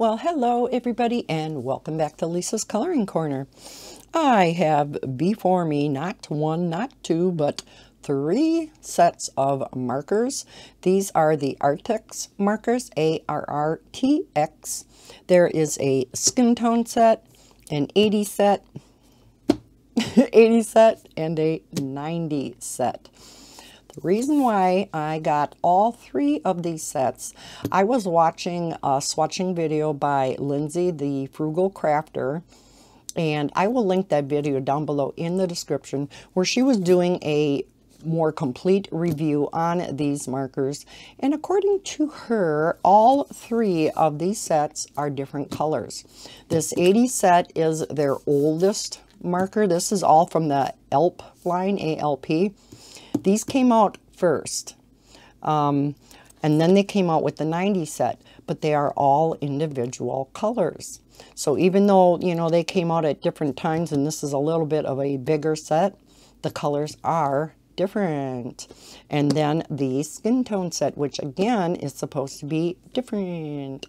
Well, hello everybody and welcome back to Lisa's Coloring Corner. I have before me not one, not two, but three sets of markers. These are the Arrtx markers, A-R-R-T-X. There is a skin tone set, an 80 set, 80 set, and a 90 set. The reason why I got all three of these sets, I was watching a swatching video by Lindsay the Frugal Crafter, and I will link that video down below in the description, where she was doing a more complete review on these markers. And according to her, all three of these sets are different colors. This 80 set is their oldest marker. This is all from the ALP line, ALP. These came out first, and then they came out with the 90 set, but they are all individual colors. So even though, you know, they came out at different times and this is a little bit of a bigger set, the colors are different. And then the skin tone set, which again is supposed to be different.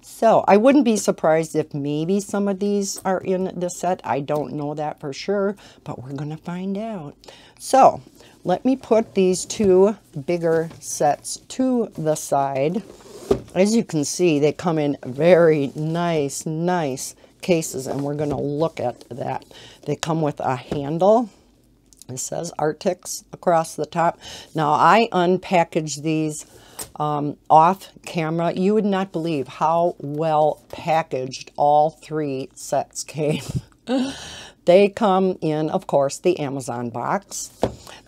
So I wouldn't be surprised if maybe some of these are in this set. I don't know that for sure, but we're going to find out. So let me put these two bigger sets to the side. As you can see, they come in very nice cases, and we're going to look at that. They come with a handle. It says Arrtx across the top. Now, I unpackaged these off camera. You would not believe how well packaged all three sets came. They come in, of course, the Amazon box.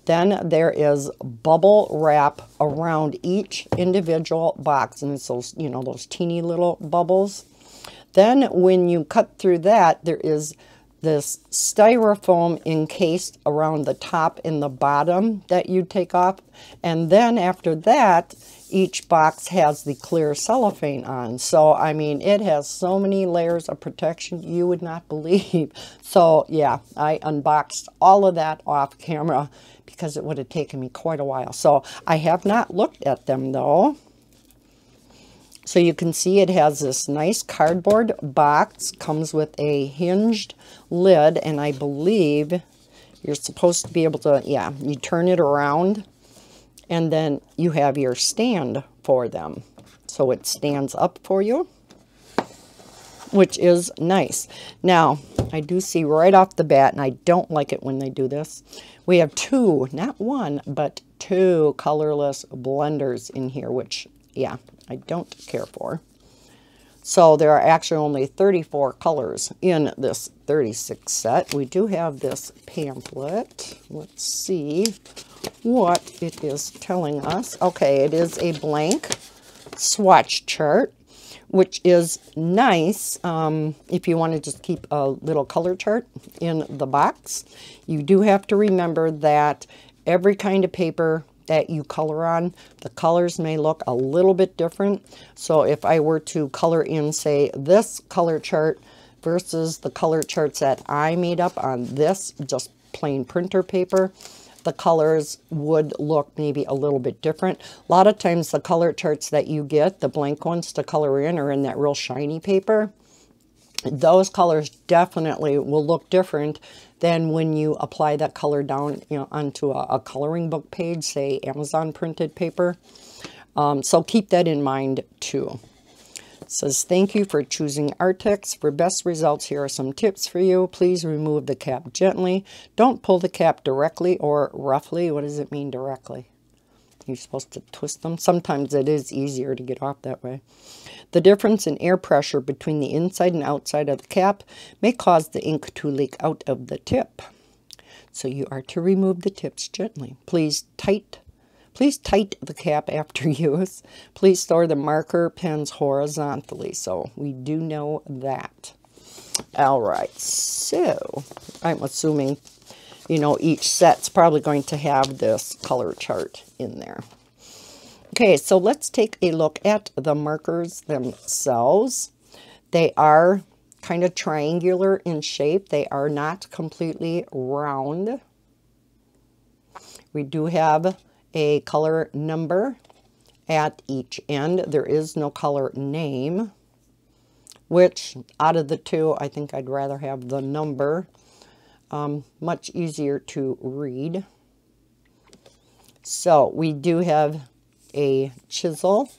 Then there is bubble wrap around each individual box, and it's those, you know, those teeny little bubbles. Then when you cut through that, there is this styrofoam encased around the top and the bottom that you take off. And then after that, each box has the clear cellophane on. So, I mean, it has so many layers of protection, you would not believe. So, yeah, I unboxed all of that off camera because it would have taken me quite a while. So, I have not looked at them, though. So you can see it has this nice cardboard box, comes with a hinged lid, and I believe you're supposed to be able to, yeah, you turn it around, and then you have your stand for them. So it stands up for you, which is nice. Now, I do see right off the bat, and I don't like it when they do this, we have two, not one, but two colorless blenders in here, which, yeah, I don't care for. So there are actually only 34 colors in this 36 set. We do have this pamphlet. Let's see what it is telling us. Okay, it is a blank swatch chart, which is nice if you want to just keep a little color chart in the box. You do have to remember that every kind of paper that you color on, the colors may look a little bit different. So if I were to color in, say, this color chart versus the color charts that I made up on this just plain printer paper, the colors would look maybe a little bit different. A lot of times the color charts that you get, the blank ones to color in, are in that real shiny paper. Those colors definitely will look different than when you apply that color down, you know, onto a coloring book page, say Amazon printed paper. So keep that in mind too. It says, thank you for choosing Arrtx. For best results, here are some tips for you. Please remove the cap gently. Don't pull the cap directly or roughly. What does it mean directly? You're supposed to twist them. Sometimes it is easier to get off that way. The difference in air pressure between the inside and outside of the cap may cause the ink to leak out of the tip. So you are to remove the tips gently. Please tight the cap after use. Please store the marker pens horizontally. So we do know that. All right. So I'm assuming, you know, each set's probably going to have this color chart in there. Okay, so let's take a look at the markers themselves. They are kind of triangular in shape. They are not completely round. We do have a color number at each end. There is no color name. which out of the two, I think I'd rather have the number. Much easier to read. So we do have a chisel.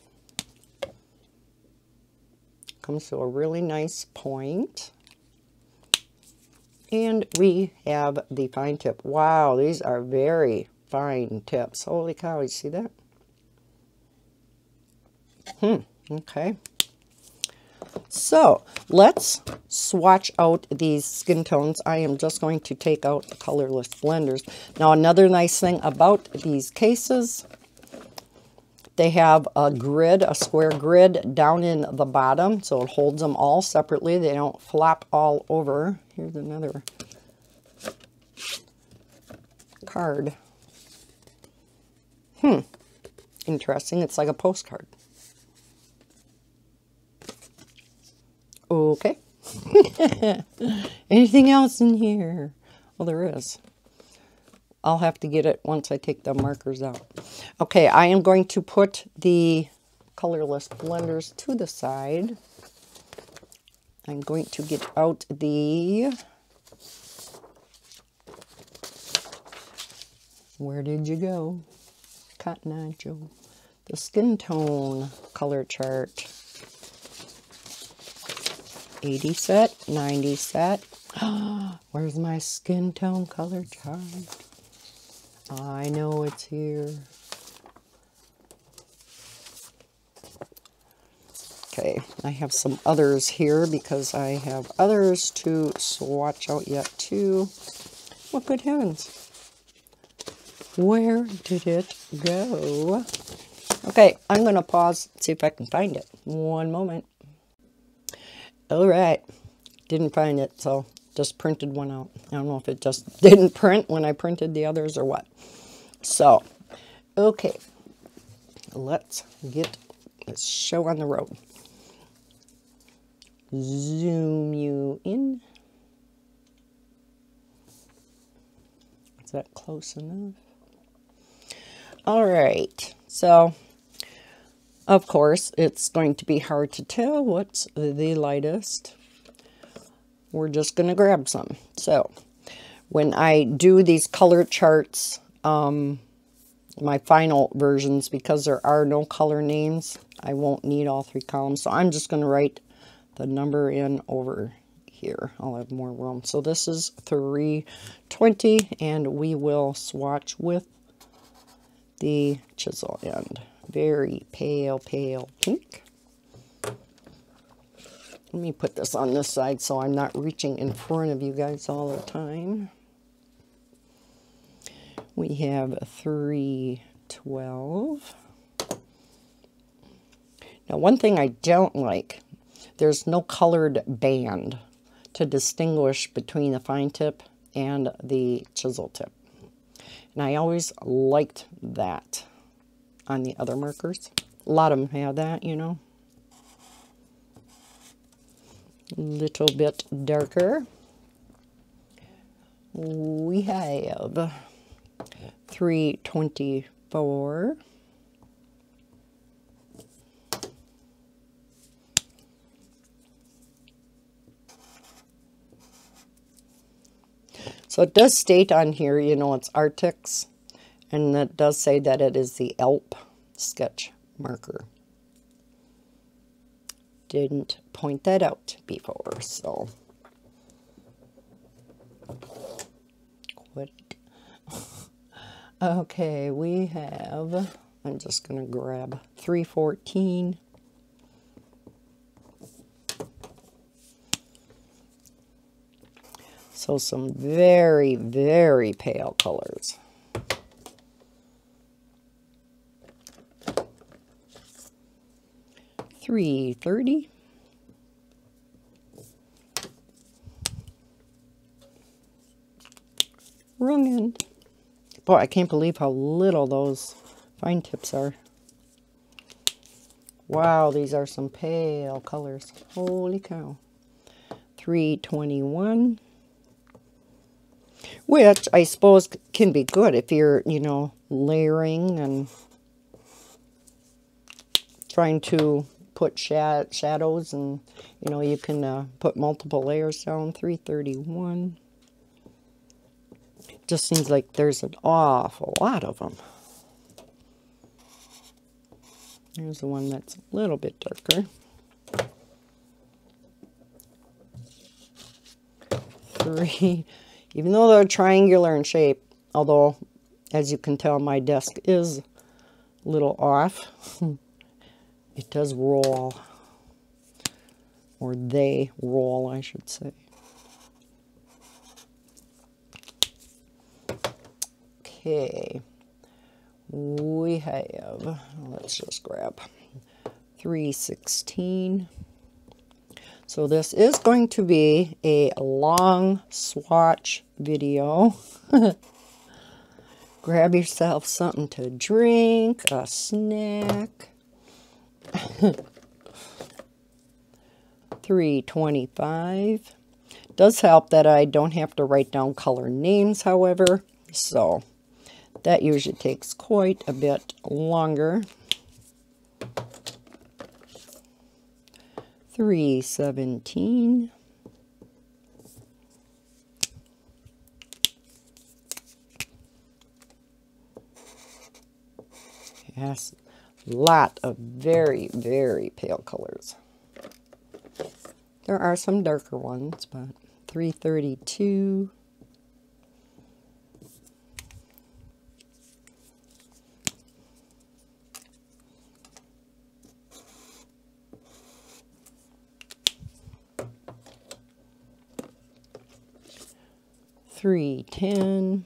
Comes to a really nice point. And we have the fine tip. Wow, these are very fine tips. Holy cow, you see that? Okay. So let's swatch out these skin tones. I am just going to take out the colorless blenders. Now, another nice thing about these cases, they have a grid, a square grid down in the bottom, so it holds them all separately. They don't flop all over. Here's another card. Interesting. It's like a postcard. Okay. Anything else in here? Well, there is. I'll have to get it once I take the markers out. Okay, I am going to put the colorless blenders to the side. I'm going to get out the... Where did you go? Cotton Eye Joe. The skin tone color chart. 80 set, 90 set. Where's my skin tone color chart? I know it's here. Okay, I have some others here because I have others to swatch out yet too. Well, good heavens. Where did it go? Okay, I'm going to pause, see if I can find it. One moment. All right, didn't find it, so just printed one out. I don't know if it just didn't print when I printed the others or what. So, okay, let's get this show on the road. Zoom you in. Is that close enough? All right, so... Of course, it's going to be hard to tell what's the lightest. We're just going to grab some. So, when I do these color charts, my final versions, because there are no color names, I won't need all three columns. So, I'm just going to write the number in over here. I'll have more room. So, this is 320, and we will swatch with the chisel end. Very pale, pale pink. Let me put this on this side so I'm not reaching in front of you guys all the time. We have 312. Now, one thing I don't like, there's no colored band to distinguish between the fine tip and the chisel tip. And I always liked that on the other markers. A lot of them have that, you know. Little bit darker. We have 324. So it does state on here, you know, it's Arrtx. And that does say that it is the ALP sketch marker. Didn't point that out before, so. Quit it. Okay, we have, I'm just going to grab 314. So some very, very pale colors. $3.30. Wrong end. Boy, I can't believe how little those fine tips are. Wow, these are some pale colors. Holy cow. $3.21. Which I suppose can be good if you're, you know, layering and trying to put shadows, and you know, you can put multiple layers down. 331. Just seems like there's an awful lot of them. Here's the one that's a little bit darker. Three. Even though they're triangular in shape, although as you can tell my desk is a little off, it does roll, or they roll I should say. Okay, we have, let's just grab 316. So this is going to be a long swatch video. Grab yourself something to drink, a snack. 325. Does help that I don't have to write down color names, however, so that usually takes quite a bit longer. 317. Yes, a lot of very, very pale colors. There are some darker ones, but 332. 310,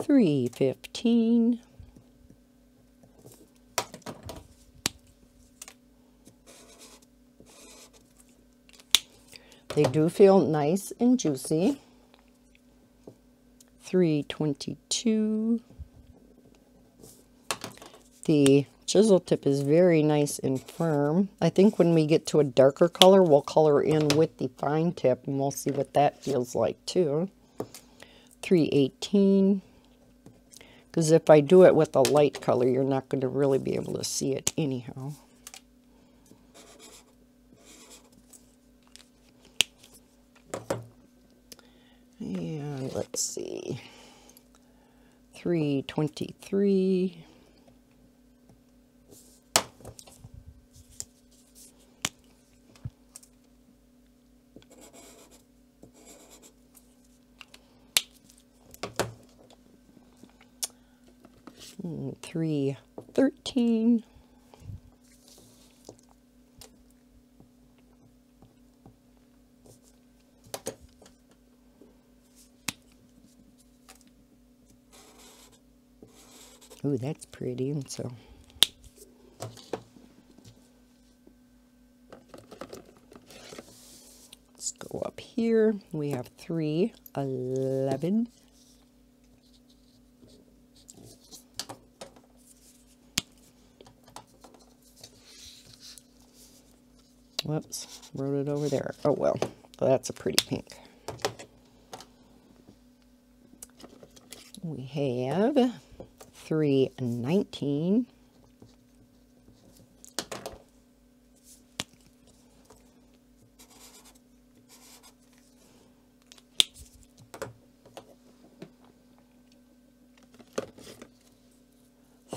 315, 315. They do feel nice and juicy. 322. The chisel tip is very nice and firm. I think when we get to a darker color, we'll color in with the fine tip, and we'll see what that feels like too. 318. Because if I do it with a light color, you're not going to really be able to see it anyhow. 323. 313. 313. Ooh, that's pretty. And so 313. Let's go up here. We have 311. 319.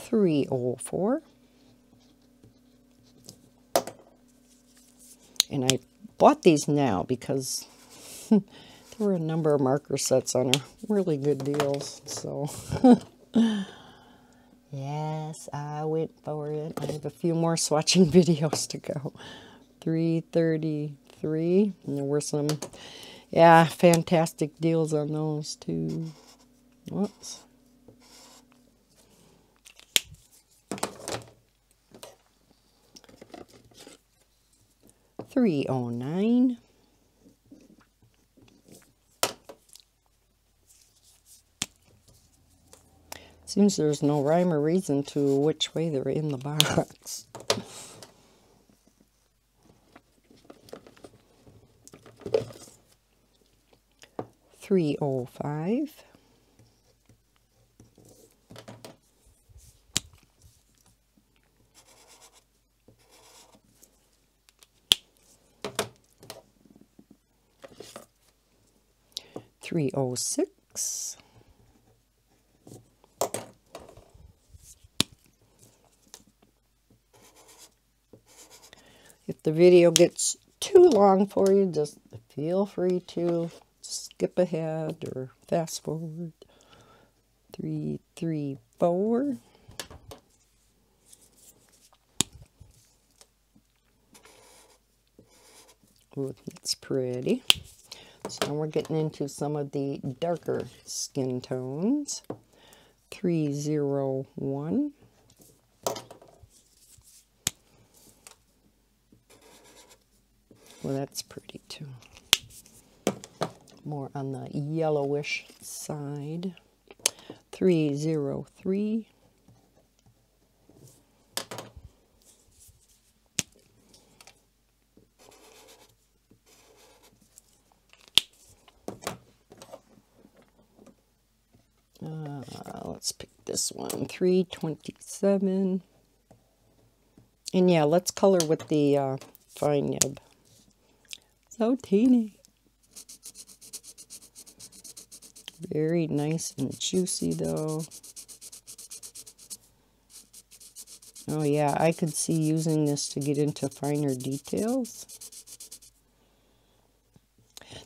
304. And I bought these now because there were a number of marker sets on really good deals, so yes, I went for it. I have a few more swatching videos to go. 333. And there were some, yeah, fantastic deals on those too. Whoops. 309. Seems there's no rhyme or reason to which way they're in the box. 305. Three oh six, 306. If the video gets too long for you, just feel free to skip ahead or fast forward. 334. 3, 4. Ooh, that's pretty. So now we're getting into some of the darker skin tones. 301. 3, well, that's pretty too. More on the yellowish side. 303. 327. And yeah, let's color with the fine nib. So teeny. Very nice and juicy though. Oh yeah, I could see using this to get into finer details.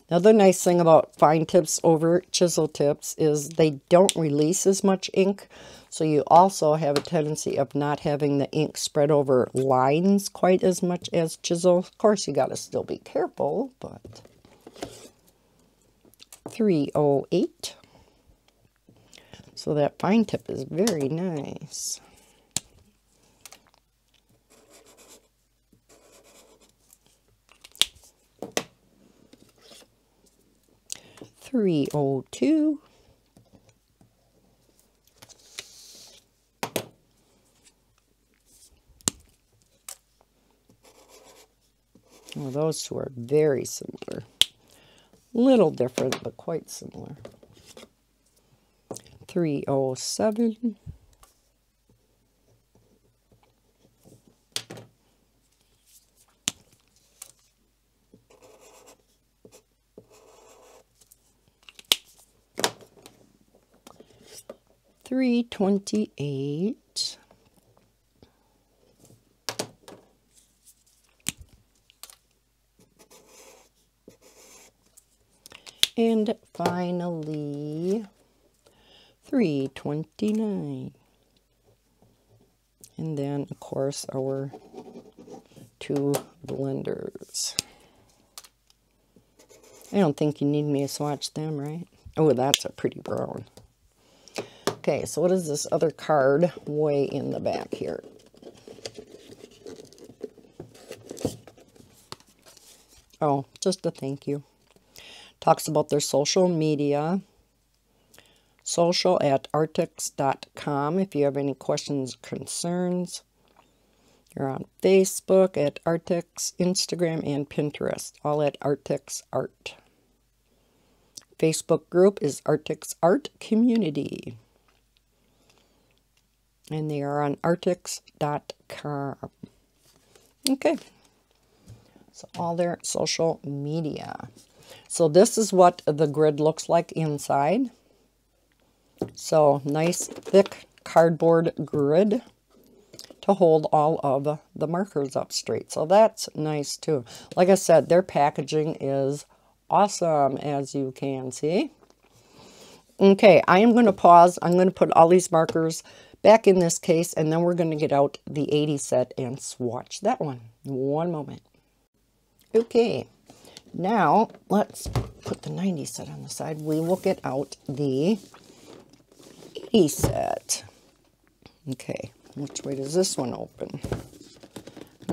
Another nice thing about fine tips over chisel tips is they don't release as much ink, so you also have a tendency of not having the ink spread over lines quite as much as chisel. Of course, you got to still be careful, but 308. So that fine tip is very nice. 302, well, those two are very similar. Little different, but quite similar. 307. 328. 329. And then, of course, our two blenders. I don't think you need me to swatch them, right? Oh, that's a pretty brown. Okay, so what is this other card way in the back here? Oh, just a thank you. Talks about their social media. social@arrtx.com if you have any questions or concerns. You're on Facebook at Arrtx, Instagram, and Pinterest, all at Arrtx Art. Facebook group is Arrtx Art Community. And they are on arrtx.com. Okay. So all their social media. So this is what the grid looks like inside. So nice thick cardboard grid to hold all of the markers up straight. So that's nice too. Like I said, their packaging is awesome, as you can see. Okay, I am going to pause. I'm going to put all these markers back in this case, and then we're going to get out the 80 set and swatch that one. One moment. Okay, now let's put the 90 set on the side. We will get out the 80 set. Okay, which way does this one open? I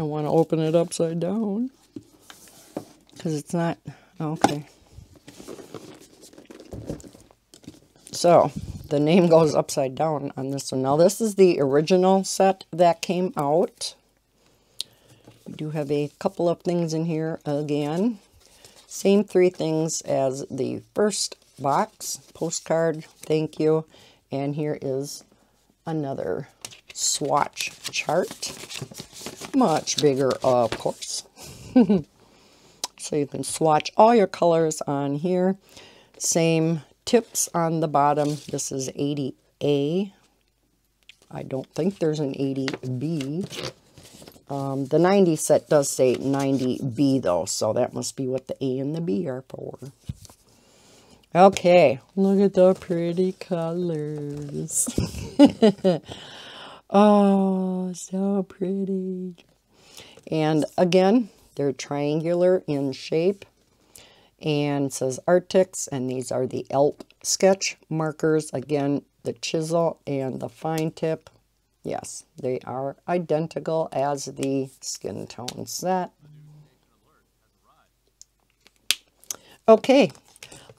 don't want to open it upside down because it's not, okay. So, the name goes upside down on this one. Now, this is the original set that came out. We do have a couple of things in here again. Same three things as the first box, postcard, thank you. And here is another swatch chart, much bigger of course. So you can swatch all your colors on here. Same tips on the bottom. This is 80A. I don't think there's an 80B. The 90 set does say 90B though, so that must be what the A and the B are for. Okay, look at the pretty colors. Oh, so pretty. And again, they're triangular in shape and it says Arrtx, and these are the ALP sketch markers. Again, the chisel and the fine tip. Yes, they are identical as the skin tone set. Okay,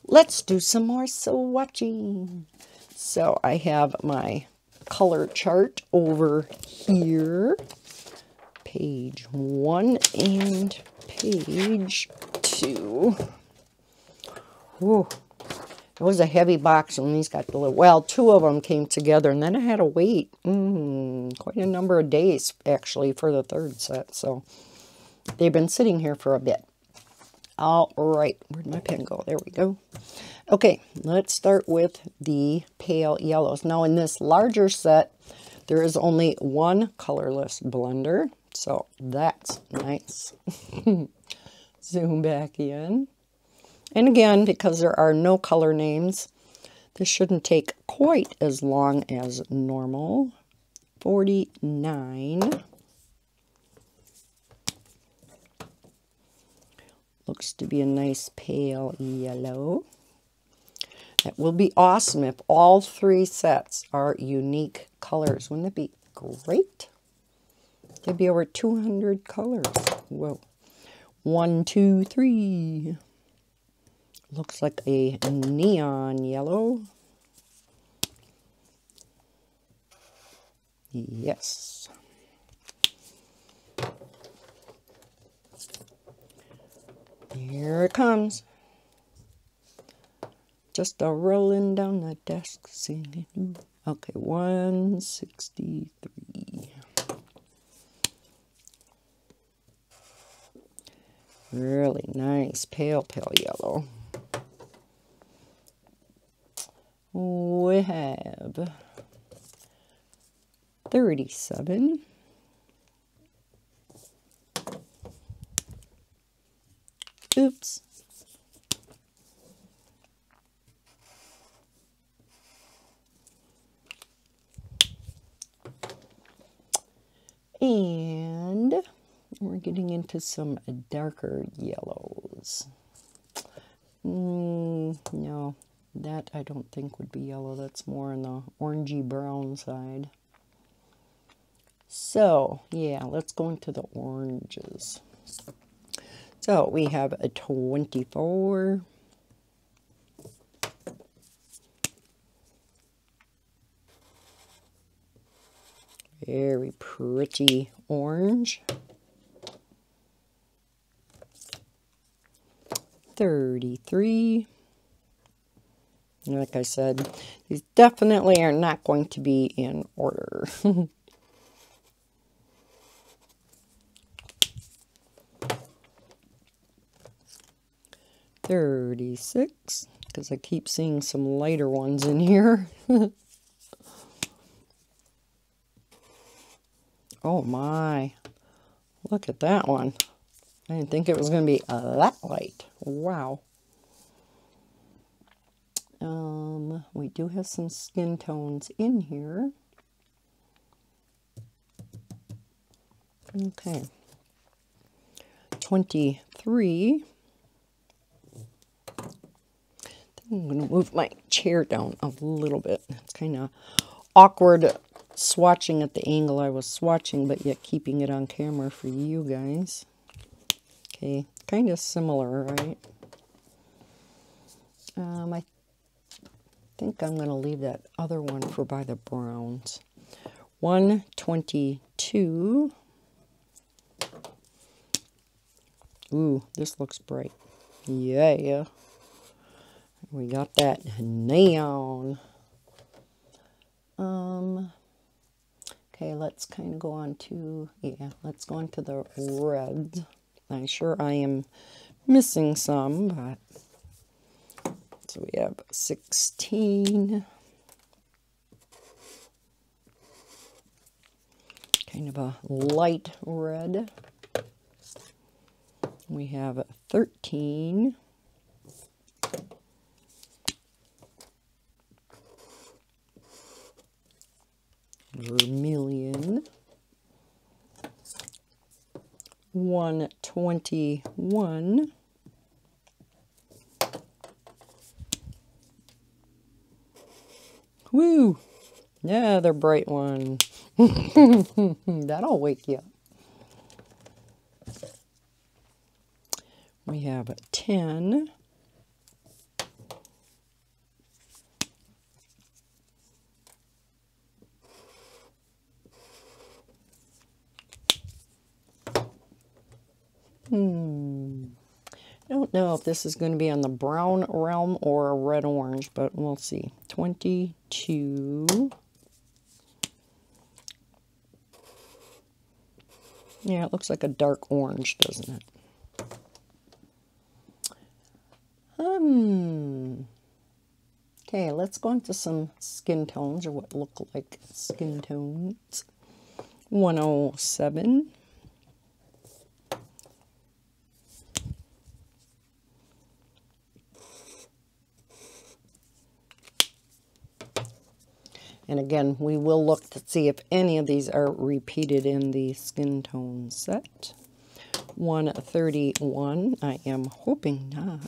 let's do some more swatching. So I have my color chart over here. Page 1 and page 2. Whew. It was a heavy box, and these got delivered. Well, 2 of them came together, and then I had to wait quite a number of days, actually, for the third set. So they've been sitting here for a bit. All right. Where'd my pen go? There we go. Okay, let's start with the pale yellows. Now, in this larger set, there is only one colorless blender, so that's nice. Zoom back in. And again, because there are no color names, this shouldn't take quite as long as normal. 49. Looks to be a nice pale yellow. That will be awesome if all 3 sets are unique colors. Wouldn't that be great? There'd be over 200 colors. Whoa. 1, 2, 3. Looks like a neon yellow. Yes. Here it comes. Just a rolling down the desk singing. Okay, 163. Really nice pale yellow. We have 37, 47, and we're getting into some darker yellows. No. That I don't think would be yellow. That's more on the orangey brown side. So, yeah, let's go into the oranges. So, we have a 24. very pretty orange. 33. Like I said, these definitely are not going to be in order. 36, because I keep seeing some lighter ones in here. Oh my, look at that one. I didn't think it was going to be that light. Wow. We do have some skin tones in here. Okay. 23. I'm going to move my chair down a little bit. It's kind of awkward swatching at the angle I was swatching, but yet keeping it on camera for you guys. Okay. Kind of similar, right? I think I'm going to leave that other one for by the browns. 122. Ooh, this looks bright. Yeah. We got that down. Okay, let's kind of go on to, let's go on to the reds. I'm sure I am missing some, but so we have 16. Kind of a light red. We have 13. Vermilion. 121. Woo! Yeah, they're bright one. That'll wake you up. We have 10. 10. I don't know if this is going to be on the brown realm or a red-orange, but we'll see. 22. Yeah, it looks like a dark orange, doesn't it? Okay, let's go into some skin tones, or what look like skin tones. 107. 107. And again, we will look to see if any of these are repeated in the skin tone set. 131, I am hoping not.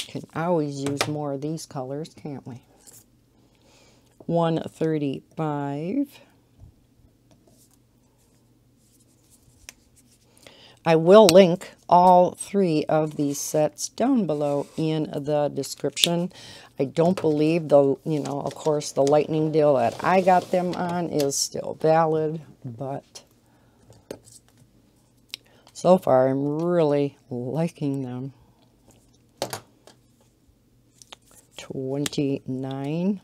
Can always use more of these colors, can't we? 135. I will link all three of these sets down below in the description. I don't believe the, of course, the lightning deal that I got them on is still valid, but so far I'm really liking them. 29.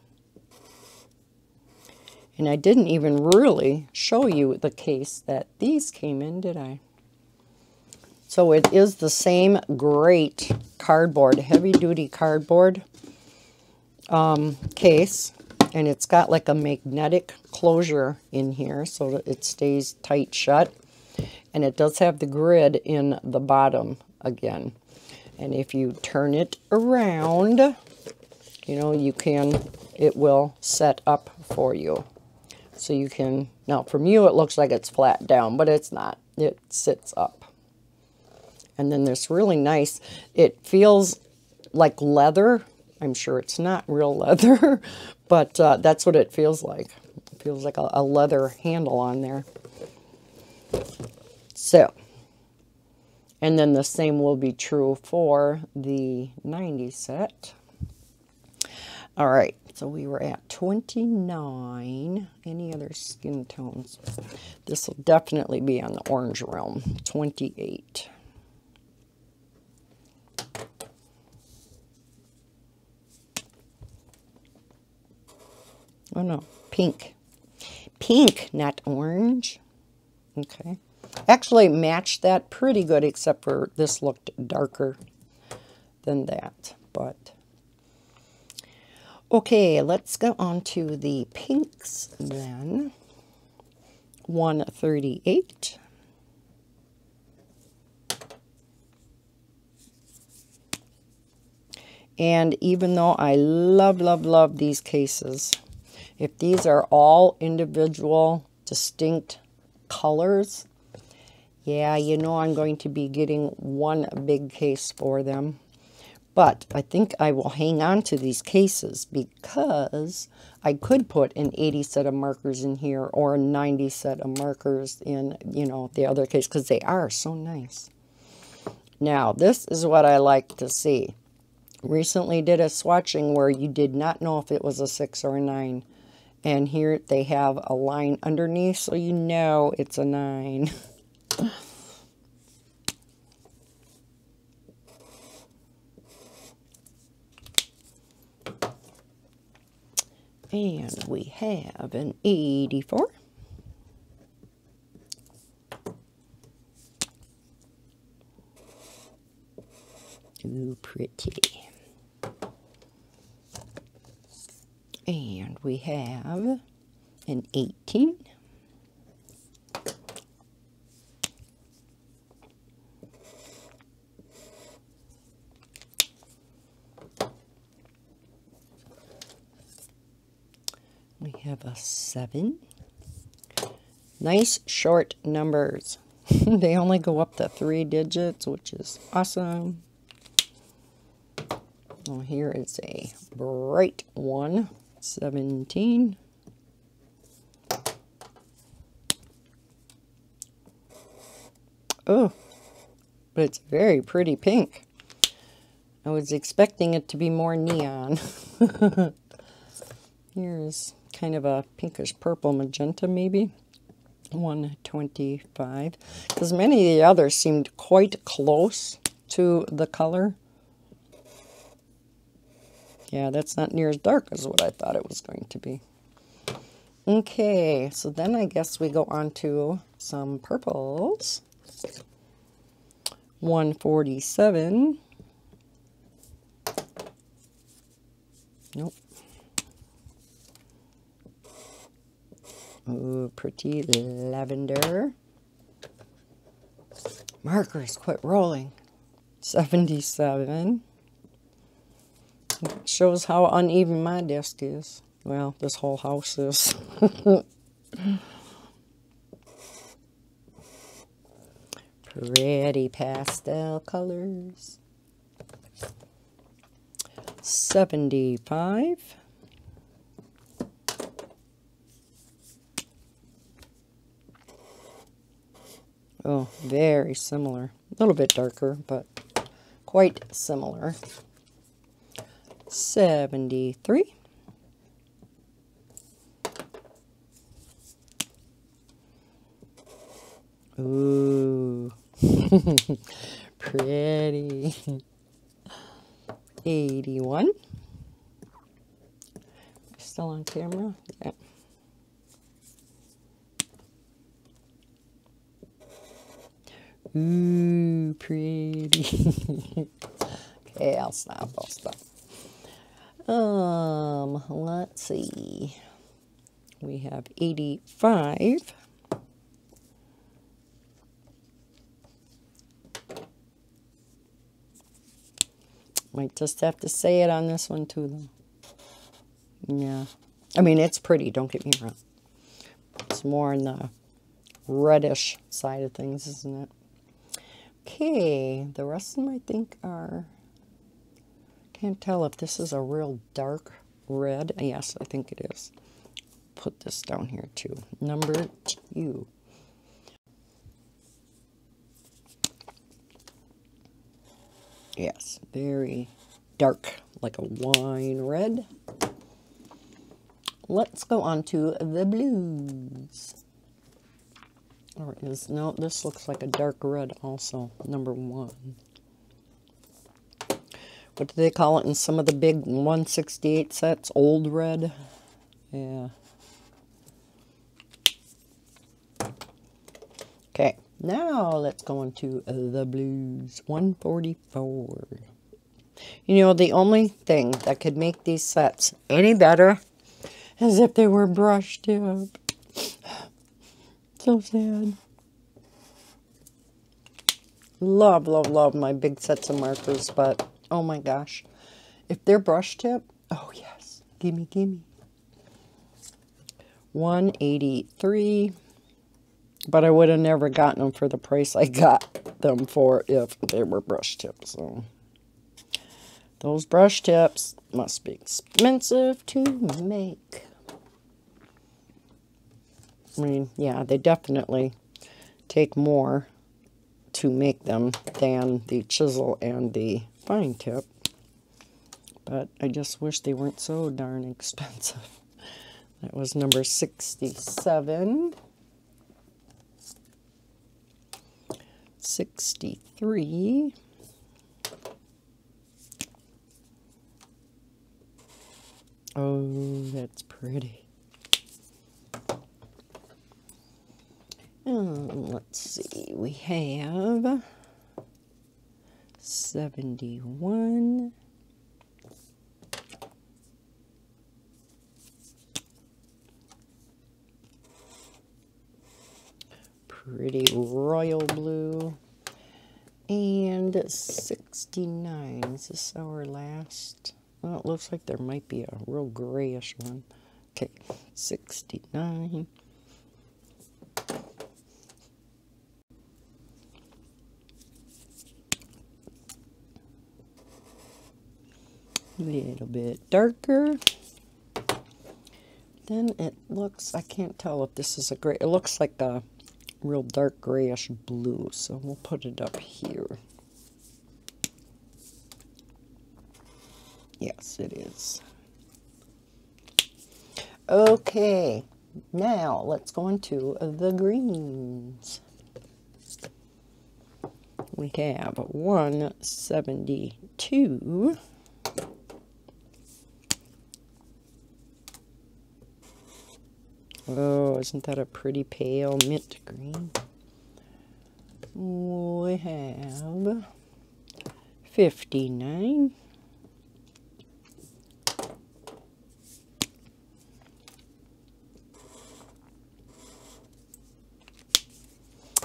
And I didn't even really show you the case that these came in, did I? So it is the same great cardboard, heavy-duty cardboard case, and it's got like a magnetic closure in here so that it stays tight shut, and it does have the grid in the bottom again. And if you turn it around, you can, it will set up for you. So you can, now from you it looks like it's flat down, but it's not. It sits up. And then this really nice, it feels like leather. I'm sure it's not real leather, but that's what it feels like. It feels like a leather handle on there. So, and then the same will be true for the 90 set. All right, so we were at 29. Any other skin tones? This will definitely be on the orange realm. 28. pink. Pink, not orange. Okay. Actually matched that pretty good, except for this looked darker than that. But, okay, let's go on to the pinks then. 138. 138. And even though I love these cases, if these are all individual distinct colors, I'm going to be getting one big case for them. But I think I will hang on to these cases because I could put an 80 set of markers in here or a 90 set of markers in, the other case, because they are so nice. Now, this is what I like to see. Recently did a swatching where you did not know if it was a 6 or a 9. And here they have a line underneath, so you know it's a 9. and we have an 84. Ooh, pretty. And we have an 18. We have a 7. Nice short numbers. They only go up to 3 digits, which is awesome. Well, here is a bright one, 17. Oh, but it's very pretty pink. I was expecting it to be more neon. Here's kind of a pinkish purple magenta, maybe. 125. Because many of the others seemed quite close to the color. Yeah, that's not near as dark as what I thought it was going to be. Okay, so then I guess we go on to some purples. 147. Nope. Ooh, pretty lavender. Markers, quit rolling. 77. It shows how uneven my desk is. Well, this whole house is. Pretty pastel colors. 75. Oh, very similar. A little bit darker, but quite similar. 73. Ooh. Pretty. 81. Still on camera? Yeah. Ooh, pretty. Okay, I'll stop. Let's see. We have 85. Might just have to say it on this one too, though. Yeah. I mean, it's pretty, don't get me wrong. It's more on the reddish side of things, isn't it? Okay, the rest of them I think are... Can't tell if this is a real dark red. Yes, I think it is. Put this down here too. Number 2. Yes, very dark, like a wine red. Let's go on to the blues. Or is, no, this looks like a dark red also, number 1. What do they call it in some of the big 168 sets? Old red? Yeah. Okay, now let's go on to the blues. 144. You know, the only thing that could make these sets any better is if they were brushed up. So sad. Love, love, love my big sets of markers, but... Oh my gosh, if they're brush tip, oh yes, gimme, gimme. 183, but I would have never gotten them for the price I got them for if they were brush tips. So those brush tips must be expensive to make. I mean, yeah, they definitely take more to make them than the chisel and the fine tip, but I just wish they weren't so darn expensive. That was number 67. 63. Oh, it's pretty. Let's see, we have 71. Pretty royal blue. And 69. Is this our last? Well, it looks like there might be a real grayish one. Okay, 69. A little bit darker. Then it looks, I can't tell if this is a gray, it looks like a real dark grayish blue, so we'll put it up here. Yes, it is. Okay, now let's go into the greens. We have 172. Oh, isn't that a pretty pale mint green? We have 59.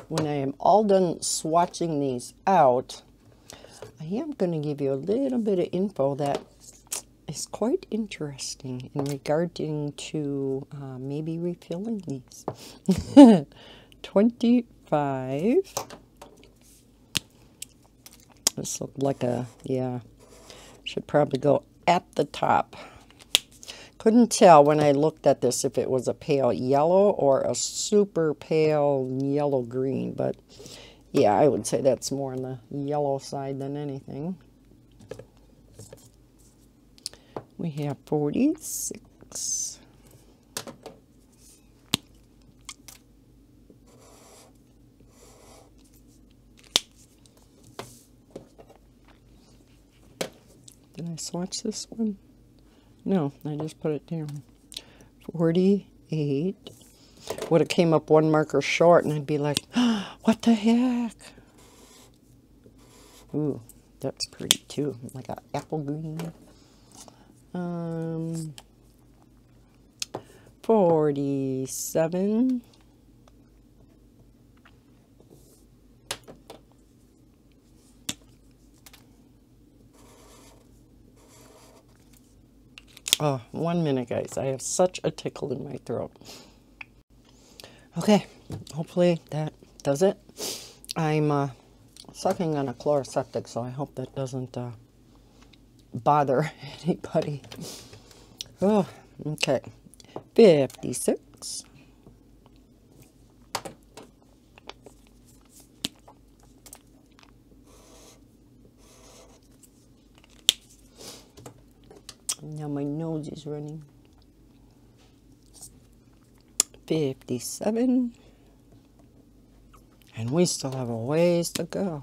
When I am all done swatching these out, I am going to give you a little bit of info that is quite interesting in regarding to maybe refilling these. 25. This looked like a, yeah, should probably go at the top. Couldn't tell when I looked at this if it was a pale yellow or a super pale yellow green, but yeah, I would say that's more on the yellow side than anything. We have 46. Did I swatch this one? No, I just put it down. 48. Would have came up one marker short and I'd be like, oh, what the heck? Ooh, that's pretty too. Like an apple green. 47. Oh, 1 minute, guys. I have such a tickle in my throat. Okay, hopefully that does it. I'm sucking on a chloroseptic, so I hope that doesn't bother anybody. Oh, okay. 56. Now my nose is running. 57. And we still have a ways to go.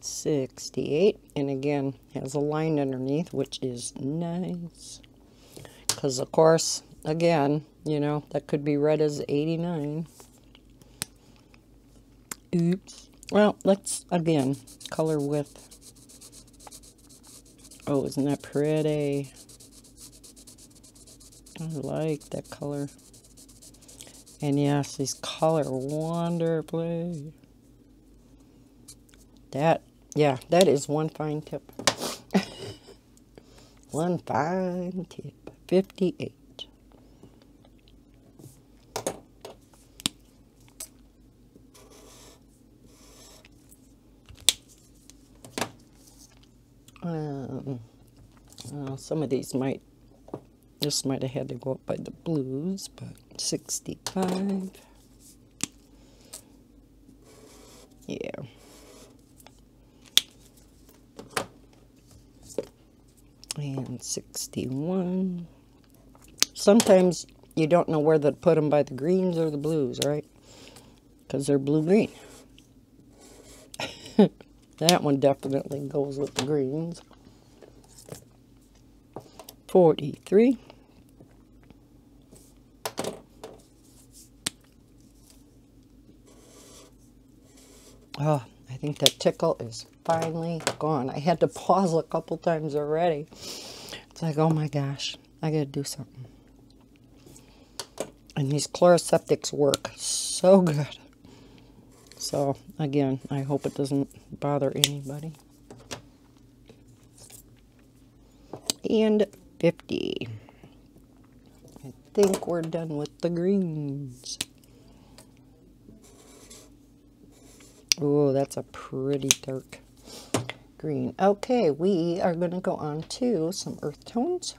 68. And again, has a line underneath, which is nice. Because, of course, again, you know, that could be read as 89. Oops. Well, let's, again, color with. Oh, isn't that pretty? I like that color. And yes, these color wonderfully. That, yeah, that is one fine tip. One fine tip. 58. Some of these might, this might have had to go up by the blues, but 65. Yeah. And 61. Sometimes you don't know whether to put them by the greens or the blues, right? Because they're blue-green. That one definitely goes with the greens. 43. 43. I think that tickle is finally gone. I had to pause a couple times already. It's like, oh my gosh, I gotta do something. And these chloroseptics work so good. So again, I hope it doesn't bother anybody. And 50. I think we're done with the greens. Oh, that's a pretty dark green. Okay, we are going to go on to some earth tones.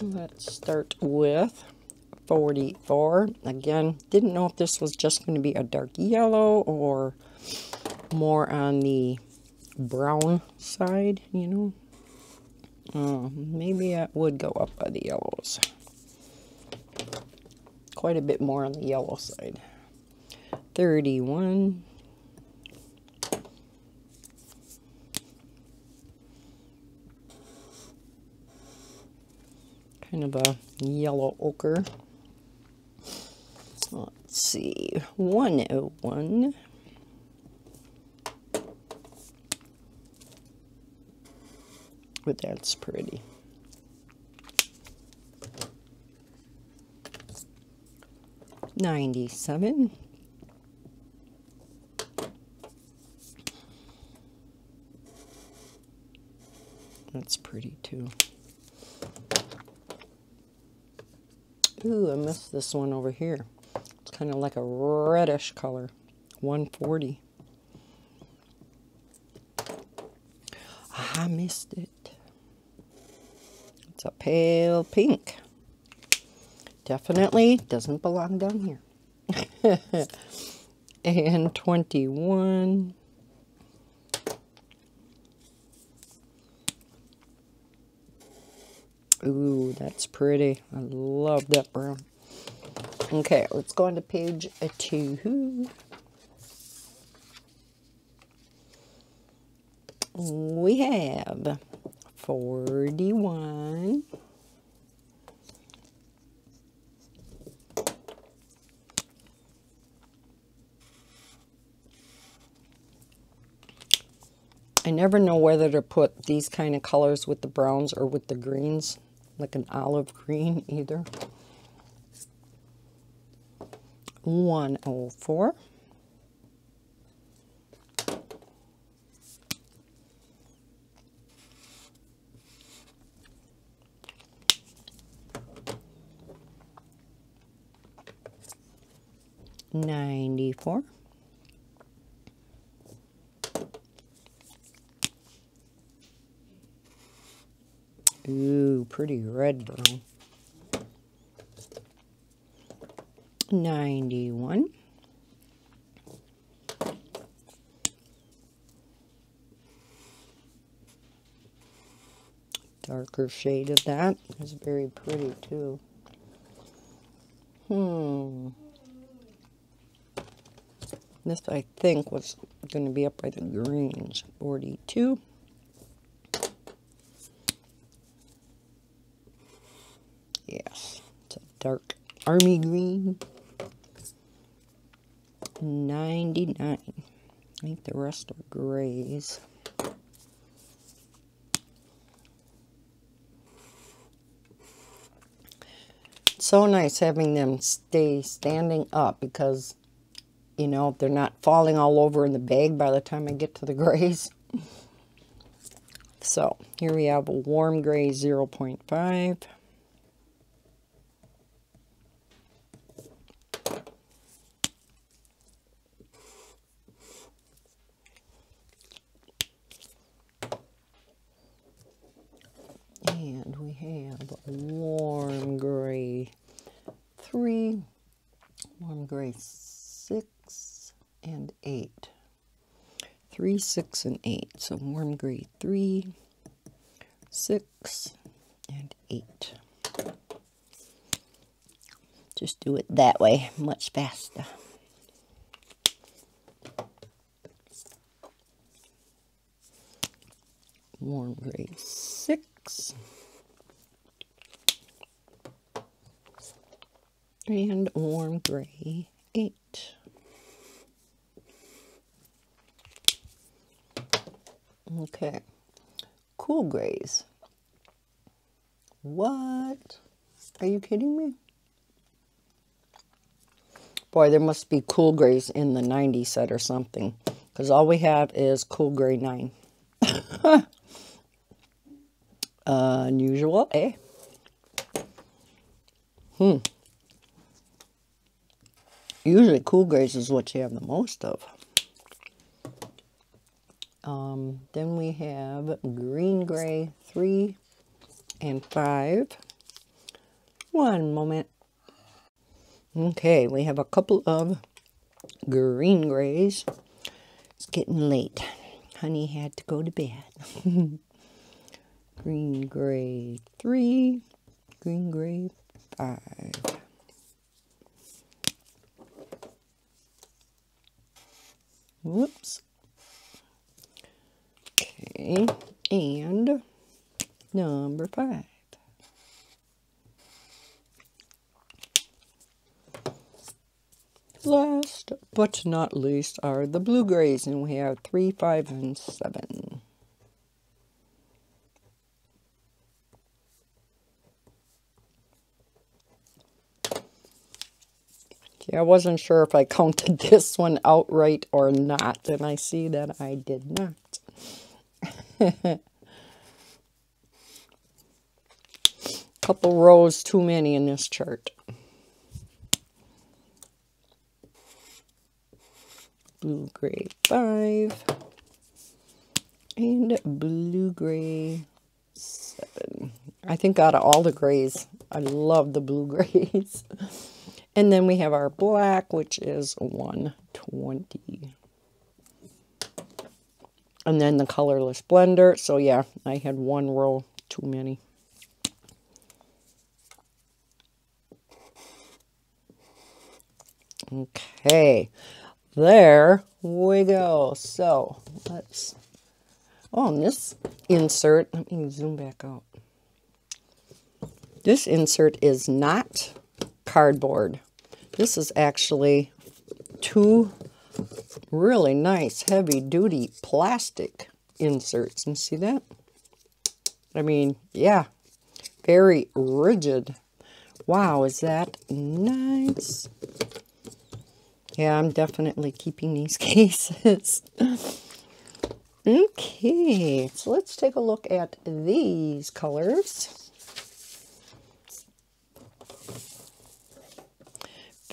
Let's start with 44. Again, didn't know if this was just going to be a dark yellow or more on the brown side, you know. Maybe it would go up by the yellows. Quite a bit more on the yellow side. 31, kind of a yellow ochre. Let's see, 101, 101. But that's pretty. 97. 32. Ooh, I missed this one over here. It's kind of like a reddish color. 140. I missed it. It's a pale pink. Definitely doesn't belong down here. And 21. pretty. I love that brown. Okay, let's go on to page 2. We have 41, 41. I never know whether to put these kind of colors with the browns or with the greens. Like an olive green either. 104. 94. 91. Pretty red brown. 91. 91. Darker shade of that is very pretty too. 91. This I think was going to be up by the greens. 42. 91. Dark army green. 99. I think the rest are grays. 91. It's so nice having them stay standing up because, you know, they're not falling all over in the bag by the time I get to the grays. So here we have a warm gray 0.5. 6 and 8. 3, 6, and 8. So warm gray 3, 6, and 8. Just do it that way much faster. more grade 6. And warm gray 8. Okay, cool grays. What? Are you kidding me? Boy, there must be cool grays in the 90 set or something, because all we have is cool gray 9. Unusual, eh? Usually cool grays is what you have the most of. Then we have green gray 3 and 5. One moment. Okay, we have a couple of green grays. It's getting late. Honey had to go to bed. Green gray 3, green gray 5. Whoops. Okay, and number 5. Last but not least are the blue grays, and we have 3, 5, and 7. I wasn't sure if I counted this one outright or not, and I see that I did not. Couple rows too many in this chart. Blue gray 5 and blue gray 7. I think out of all the grays, I love the blue grays. And then we have our black, which is 120. And then the colorless blender. So yeah, I had one row too many. Okay, there we go. So let's, on this insert, let me zoom back out. This insert is not cardboard. This is actually 2 really nice heavy-duty plastic inserts. And see that? I mean, yeah, very rigid. Wow, is that nice? Yeah, I'm definitely keeping these cases. Okay, so let's take a look at these colors.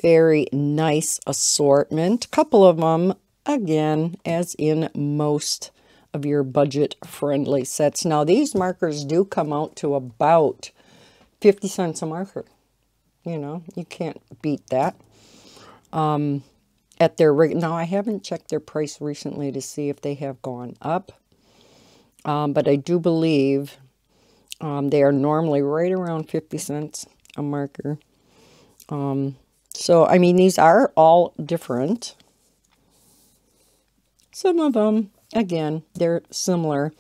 Very nice assortment. A couple of them, again, as in most of your budget-friendly sets. Now, these markers do come out to about 50 cents a marker. You know, you can't beat that. At their now, I haven't checked their price recently to see if they have gone up. But I do believe they are normally right around 50 cents a marker. So, I mean, these are all different. Some of them, again, they're similar.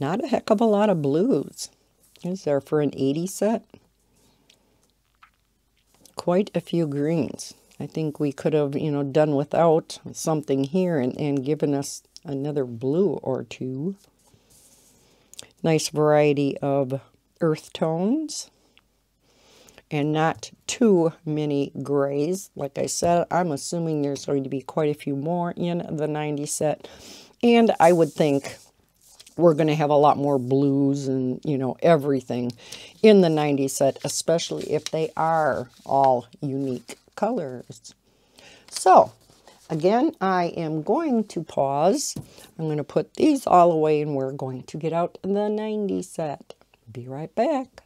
Not a heck of a lot of blues. Is there for an 80 set? Quite a few greens. I think we could have, you know, done without something here and given us another blue or two. Nice variety of earth tones. And not too many grays. Like I said, I'm assuming there's going to be quite a few more in the 90 set. And I would think we're going to have a lot more blues and, you know, everything in the 90 set, especially if they are all unique colors. So, again, I am going to pause. I'm going to put these all away and we're going to get out the 90 set. Be right back.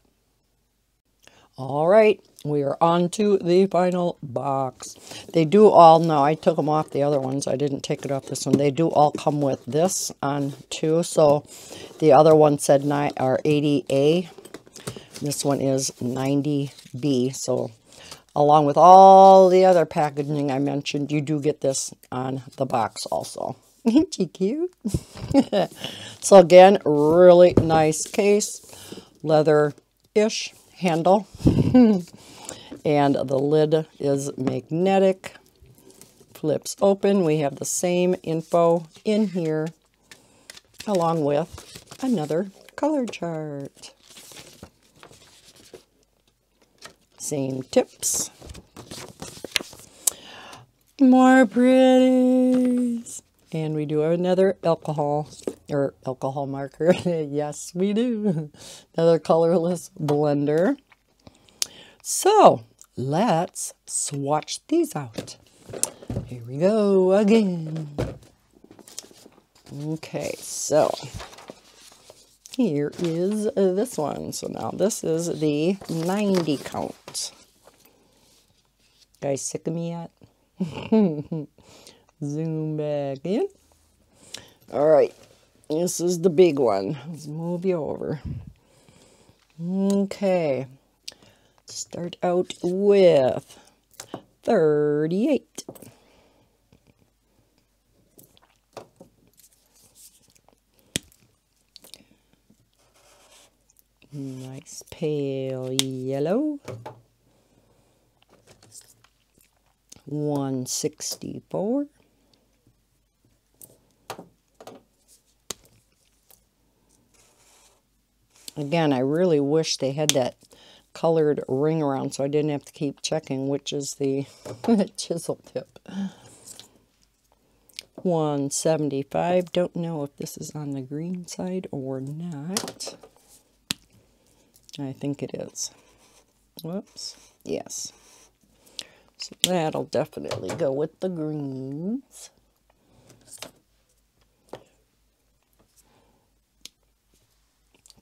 All right, we are on to the final box. They do all, no, I took them off the other ones. I didn't take it off this one. They do all come with this on too. So the other one said 80A. This one is 90B. So along with all the other packaging I mentioned, you do get this on the box also. Isn't she cute? So again, really nice case, leather-ish handle. And the lid is magnetic, flips open. We have the same info in here along with another color chart. Same tips. More pretties. And we do another alcohol marker. Yes, we do. Another colorless blender. So let's swatch these out. Here we go again. Okay, so here is this one. So now this is the 90 count. Guys, sick of me yet? Zoom back in. All right, this is the big one. Let's move you over. Okay, start out with 38. Nice pale yellow. 164. 164. Again, I really wish they had that colored ring around so I didn't have to keep checking which is the chisel tip. 175. Don't know if this is on the green side or not. I think it is. Whoops. Yes. So that'll definitely go with the greens.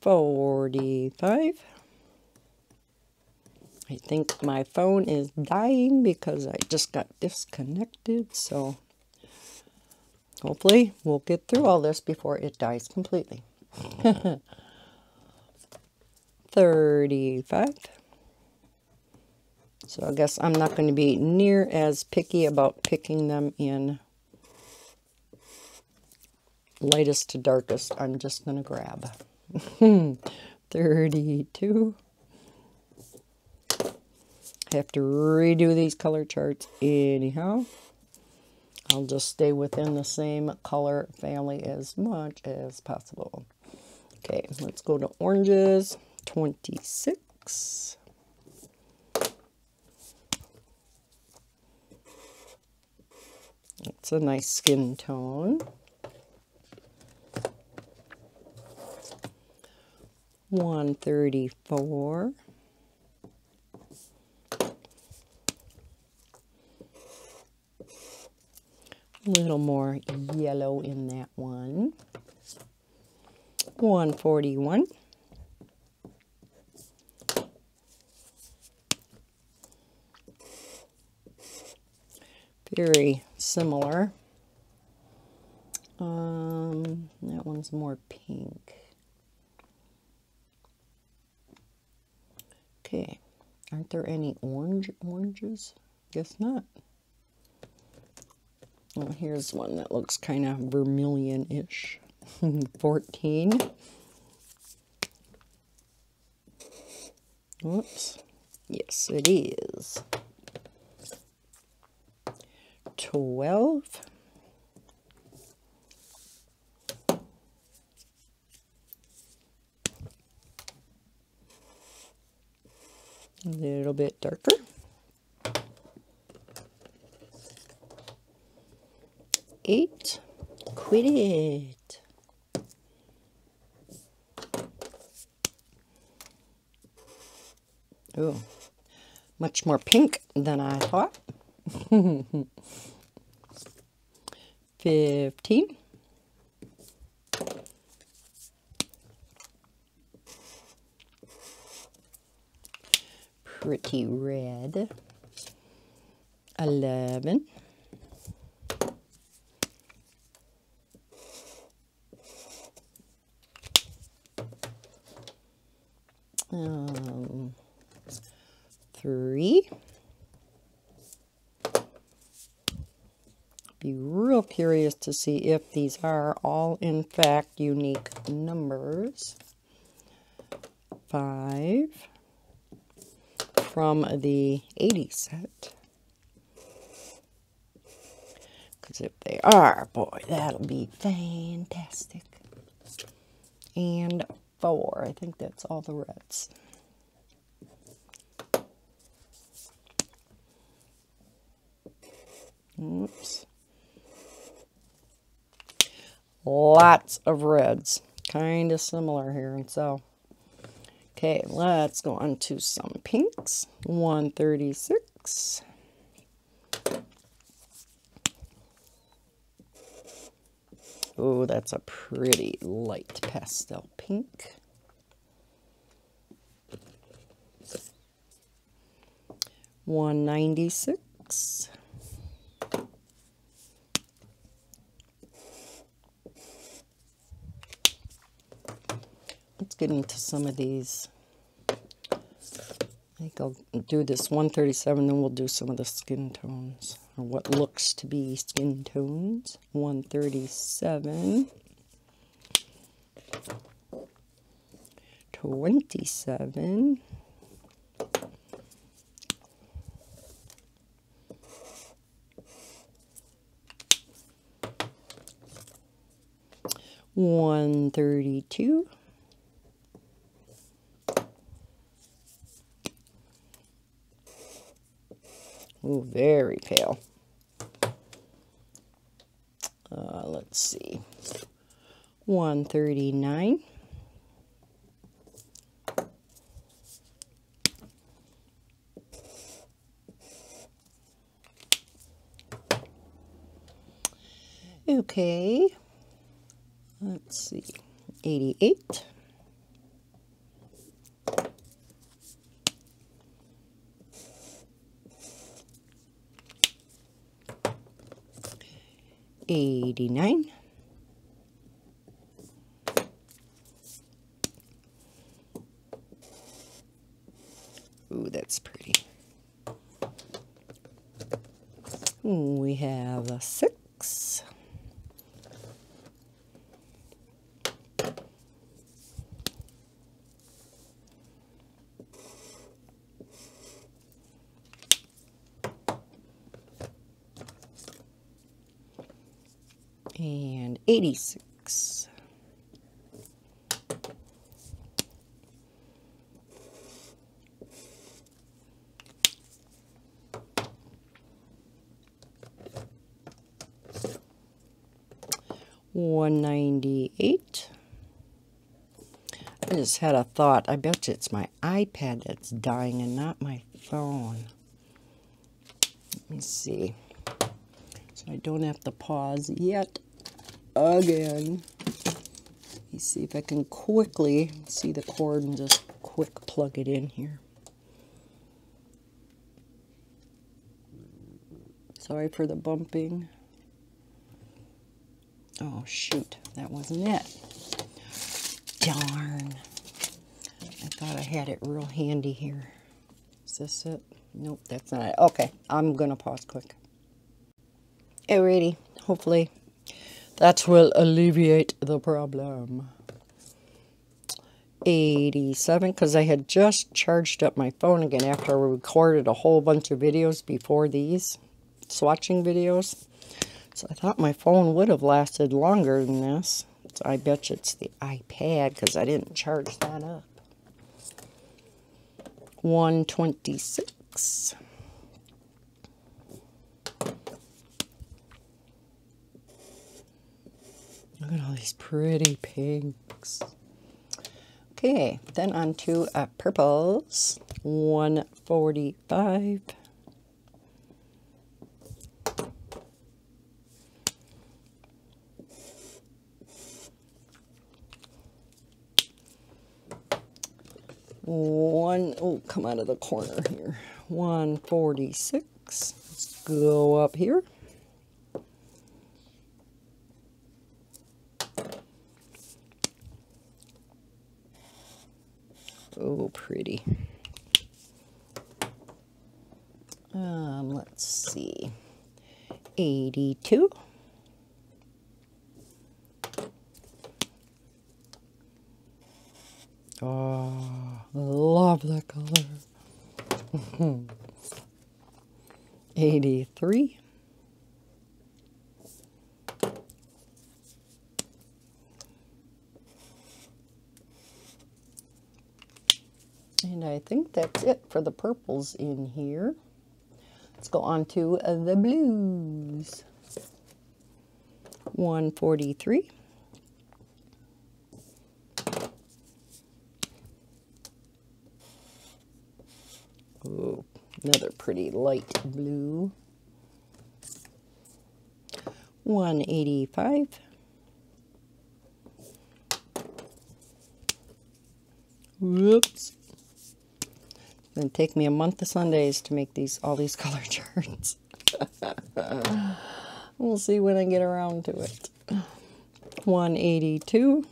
$45. I think my phone is dying because I just got disconnected, so hopefully we'll get through all this before it dies completely. 35. So I guess I'm not going to be near as picky about picking them in lightest to darkest. I'm just going to grab 32. I have to redo these color charts anyhow. I'll just stay within the same color family as much as possible. Okay, let's go to oranges. 26. 26. It's a nice skin tone. 134. 134. A little more yellow in that one. 141. 141. Very similar. That one's more pink. Okay, aren't there any oranges? Guess not. Well, here's one that looks kind of vermilion-ish. 14. Whoops. Yes, it is. 12. 12. A little bit darker. 8. Quit it. 2. Much more pink than I thought. 15. 30 red. 11. 3. Be real curious to see if these are all, in fact, unique numbers. 5 from the 80 set. Because if they are, boy, that'll be fantastic. And 4. I think that's all the reds. Oops. Lots of reds, kind of similar here, and so okay, let's go on to some pinks. 136, 136. Oh, that's a pretty light pastel pink. $196. Let's get into some of these. I think I'll do this 137, then we'll do some of the skin tones, or what looks to be skin tones. 137, 27, 132. 132. Ooh, very pale. Let's see. 139. 88. 89, 89. Ooh, that's pretty. Ooh, we have a 6, 86, 198. I just had a thought. I bet you it's my iPad that's dying and not my phone. Let me see. So I don't have to pause yet. Again, let me see if I can quickly see the cord and just quick plug it in here. Sorry for the bumping. Oh shoot, that wasn't it. Darn. I thought I had it real handy here. Is this it? Nope, that's not it. Okay, I'm gonna pause quick. Alrighty, hopefully that will alleviate the problem. 87, because I had just charged up my phone again after I recorded a whole bunch of videos before these, swatching videos. So I thought my phone would have lasted longer than this. So I bet you it's the iPad, because I didn't charge that up. 126. Look at all these pretty pinks. Okay, then on to purples. 145. 1, oh, come out of the corner here. 146. Let's go up here. 82, 83, 83. And I think that's it for the purples in here. Let's go on to the blues. 143. Another pretty light blue. 185. It's gonna take me a month of Sundays to make all these color charts. We'll see when I get around to it. 182.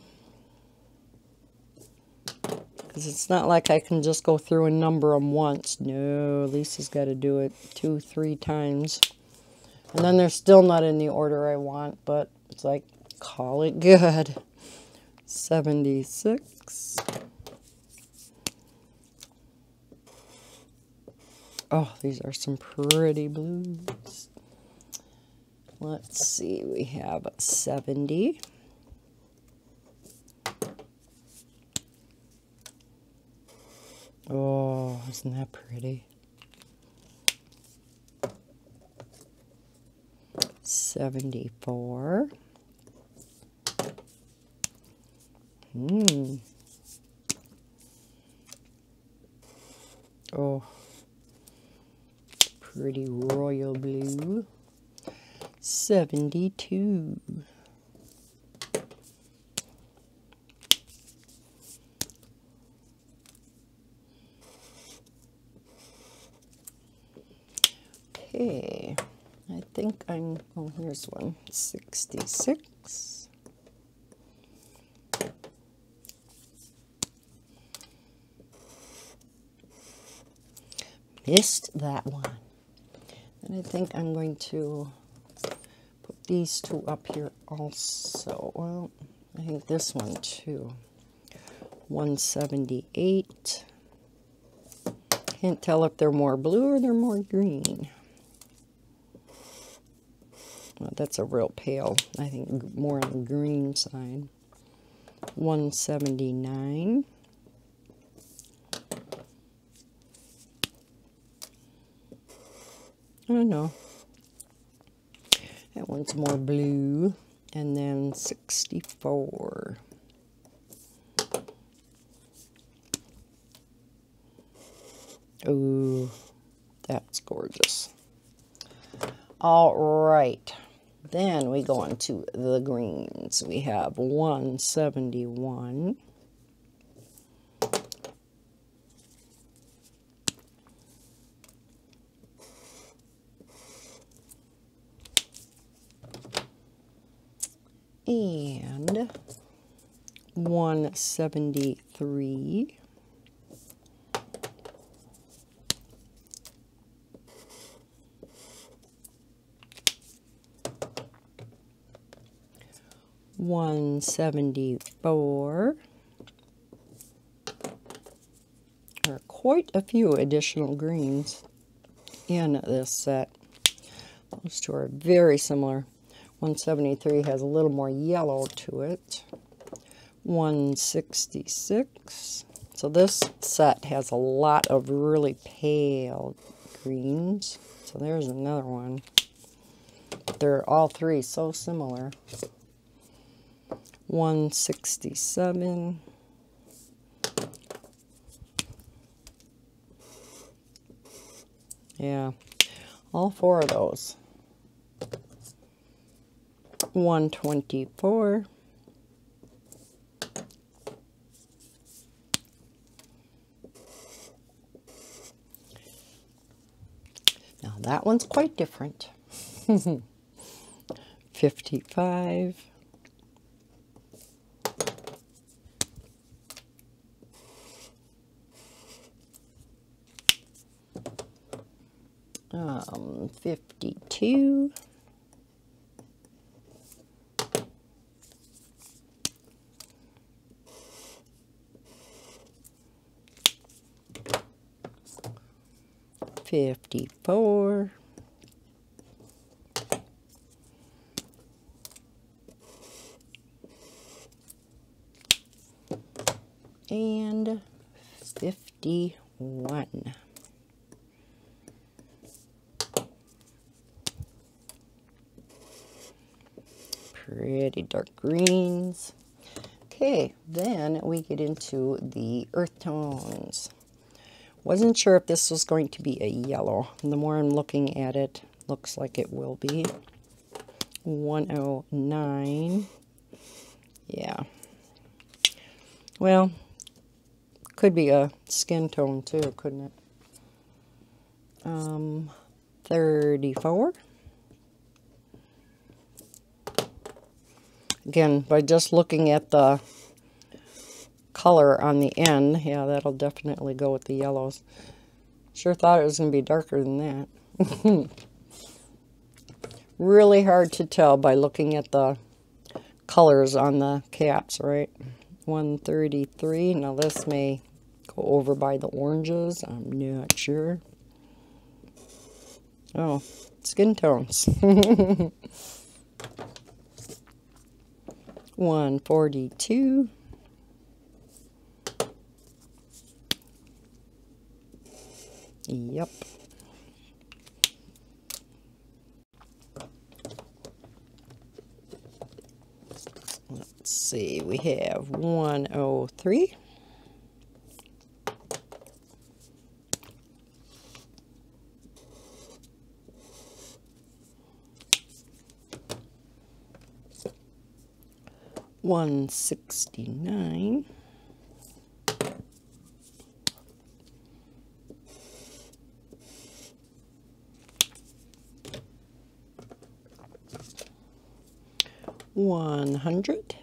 Because it's not like I can just go through and number them once. No, Lisa's got to do it 2-3 times. And then they're still not in the order I want, but it's like, call it good. 76. Oh, these are some pretty blues. Let's see, we have 70. Oh, isn't that pretty? 74. 72. 66. 66. Missed that one. And I think I'm going to put these two up here also. Well, I think this one too. 178. Can't tell if they're more blue or they're more green. Well, that's a real pale, I think more on the green side. 179. That one's more blue. And then 64. Oh, that's gorgeous. All right. Then we go on to the greens. We have 171. 173. 174. There are quite a few additional greens in this set. Those two are very similar. 173 has a little more yellow to it. 166. So this set has a lot of really pale greens. So there's another one. They're all three so similar. 167. All four of those. 124. That one's quite different. 55. 52. 54. And 51. Pretty dark greens. Okay, then we get into the earth tones. Wasn't sure if this was going to be a yellow. The more I'm looking at it, looks like it will be. 109. Yeah. Well, could be a skin tone too, couldn't it? 34. Again, by just looking at the color on the end, yeah, that'll definitely go with the yellows. Sure thought it was going to be darker than that. Really hard to tell by looking at the colors on the caps, right? 133. Now this may go over by the oranges. I'm not sure. Oh, skin tones. 142. Let's see, we have 103. 169. 100.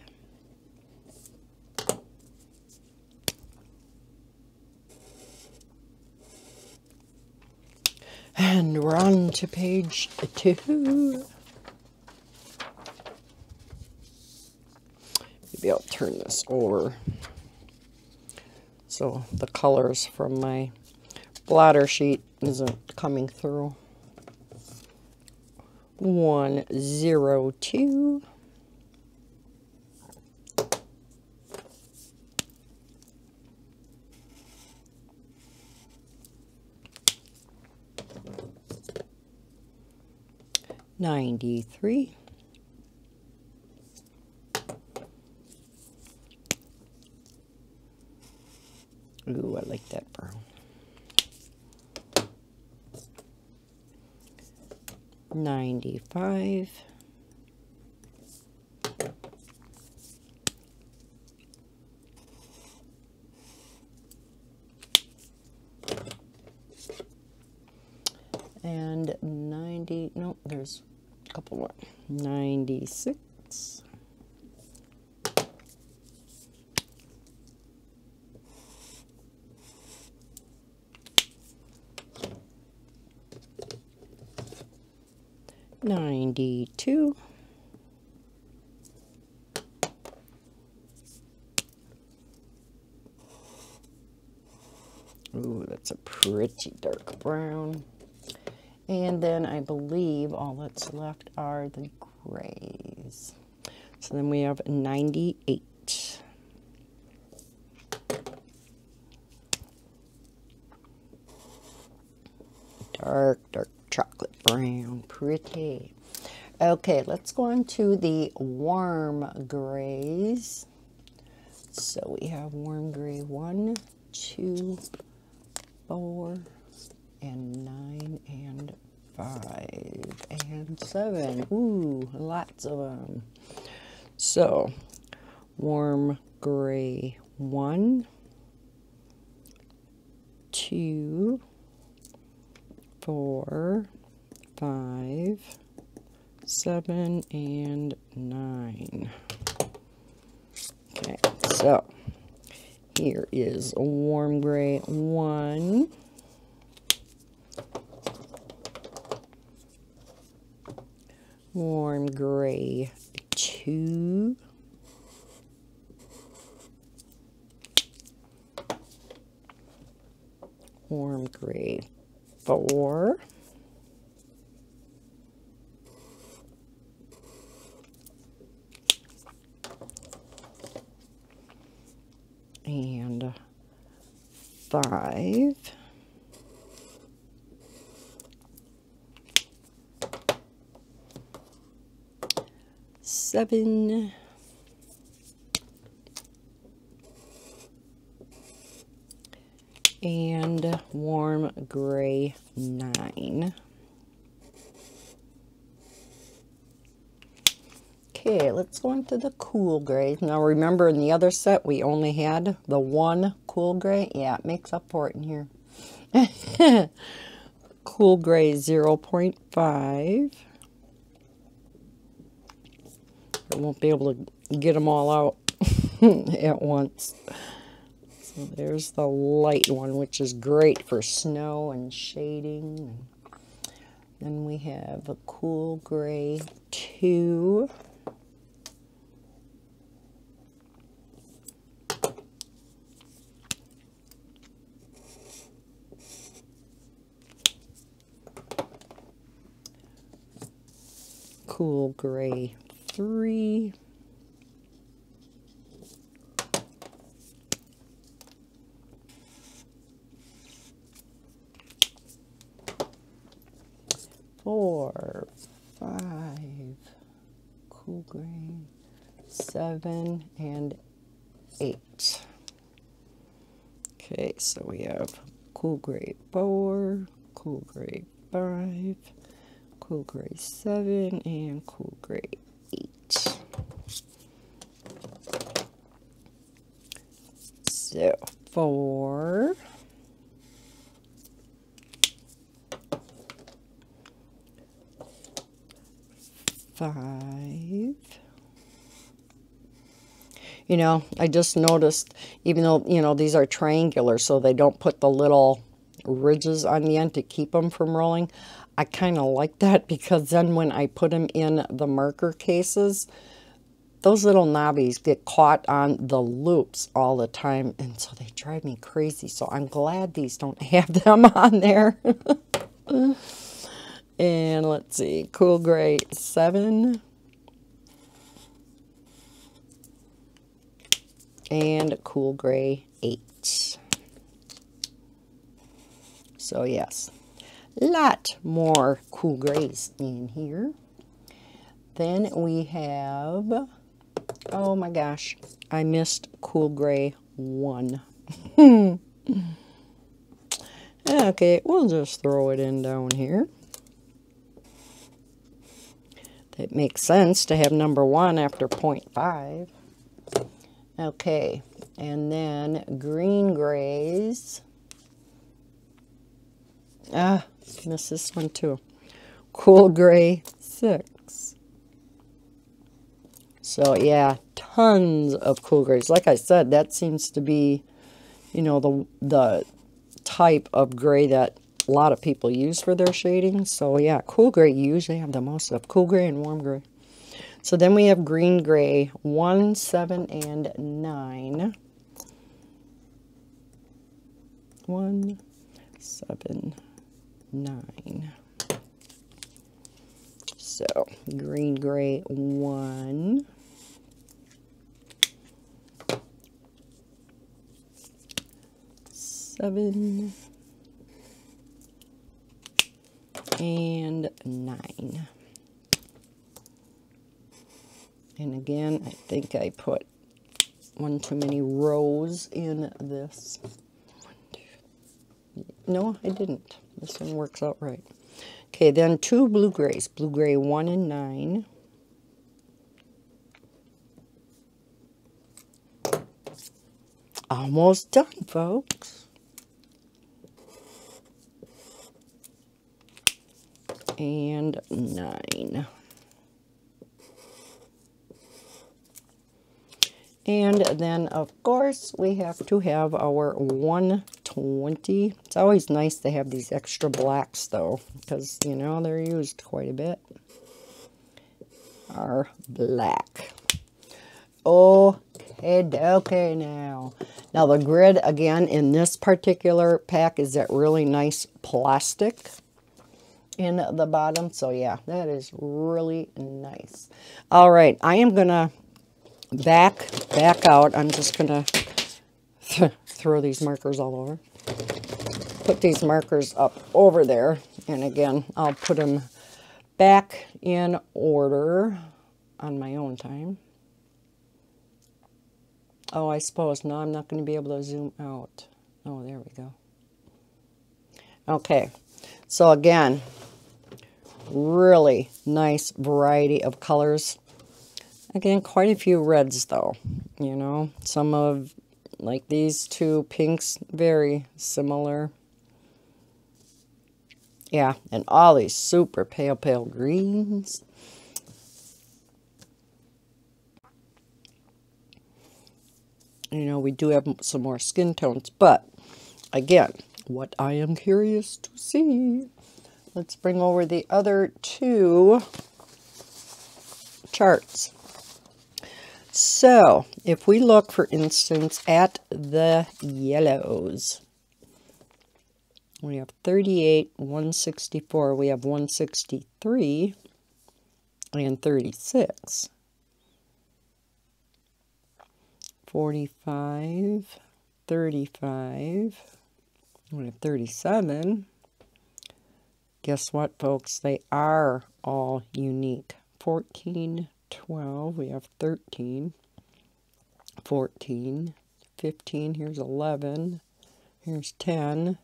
100 We're on to page 2. Maybe I'll turn this over so the colors from my blotter sheet isn't coming through. 102. 93. 93. Ooh, I like that brown. 95. 90, no, there's a couple more. 96. 92. 92. Ooh, that's a pretty dark brown. And then I believe all that's left are the grays. So then we have 98. Dark chocolate brown. Pretty. Okay, let's go on to the warm grays. So we have warm gray 1, 2, 4, and 9, and 5, and 7. Ooh, lots of them. So, warm gray 1, 2, 4, 5, 7, and 9. Okay, so here is a warm gray 1. 2, warm gray 4. And 5. Seven, 9. Okay, let's go into the cool grays. Now remember in the other set we only had the one cool gray. Yeah, it makes up for it in here. Cool gray 0.5. I won't be able to get them all out at once. So there's the light one, which is great for snow and shading. Then we have a cool gray 2. Cool gray 3. Cool gray 7 and 8. Okay, so we have cool gray 4, cool gray 5, cool gray 7, and cool gray 8. So 4, 5. You know, I just noticed, even though, you know, these are triangular, so they don't put the little ridges on the end to keep them from rolling. I kind of like that, because then when I put them in the marker cases, those little knobbies get caught on the loops all the time, and so they drive me crazy. So I'm glad these don't have them on there. And let's see, cool gray 7. And cool gray 8. So yes, a lot more cool grays in here. Then we have, oh my gosh, I missed cool gray 1. Okay, we'll just throw it in down here. It makes sense to have number 1 after 0.5. Okay, and then green grays. Ah, missed this one too. Cool gray 6. So yeah, tons of cool grays. Like I said, that seems to be, you know, the type of gray that a lot of people use for their shading. So yeah, cool gray, you usually have the most of cool gray and warm gray. So then we have green gray 1, 7, and 9. 1, 7, 9. So green gray 1. Seven. And 9. And again, I think I put one too many rows in this. 1, 2. No, I didn't. This one works out right. Okay, then 2 blue grays. Blue gray 1 and 9. Almost done, folks. And 9. And then, of course, we have to have our 120. It's always nice to have these extra blacks, though, because, you know, they're used quite a bit. Our black. And okay now. Now the grid again in this particular pack is that really nice plastic in the bottom. So yeah, that is really nice. All right, I am gonna back out. I'm just gonna throw these markers all over. Put these markers up over there, and again, I'll put them back in order on my own time. Oh, I suppose. No, I'm not going to be able to zoom out. Oh, there we go. Okay, so again, really nice variety of colors. Again, quite a few reds though, you know, some of like these two pinks, very similar. Yeah, and all these super pale, pale greens. You know, we do have some more skin tones, but again, what I am curious to see. Let's bring over the other two charts. So, if we look, for instance, at the yellows, we have 38, 164, we have 163, and 36. 45, 35, we have 37. Guess what, folks? They are all unique. 14, 12, we have 13, 14, 15, here's 11, here's 10,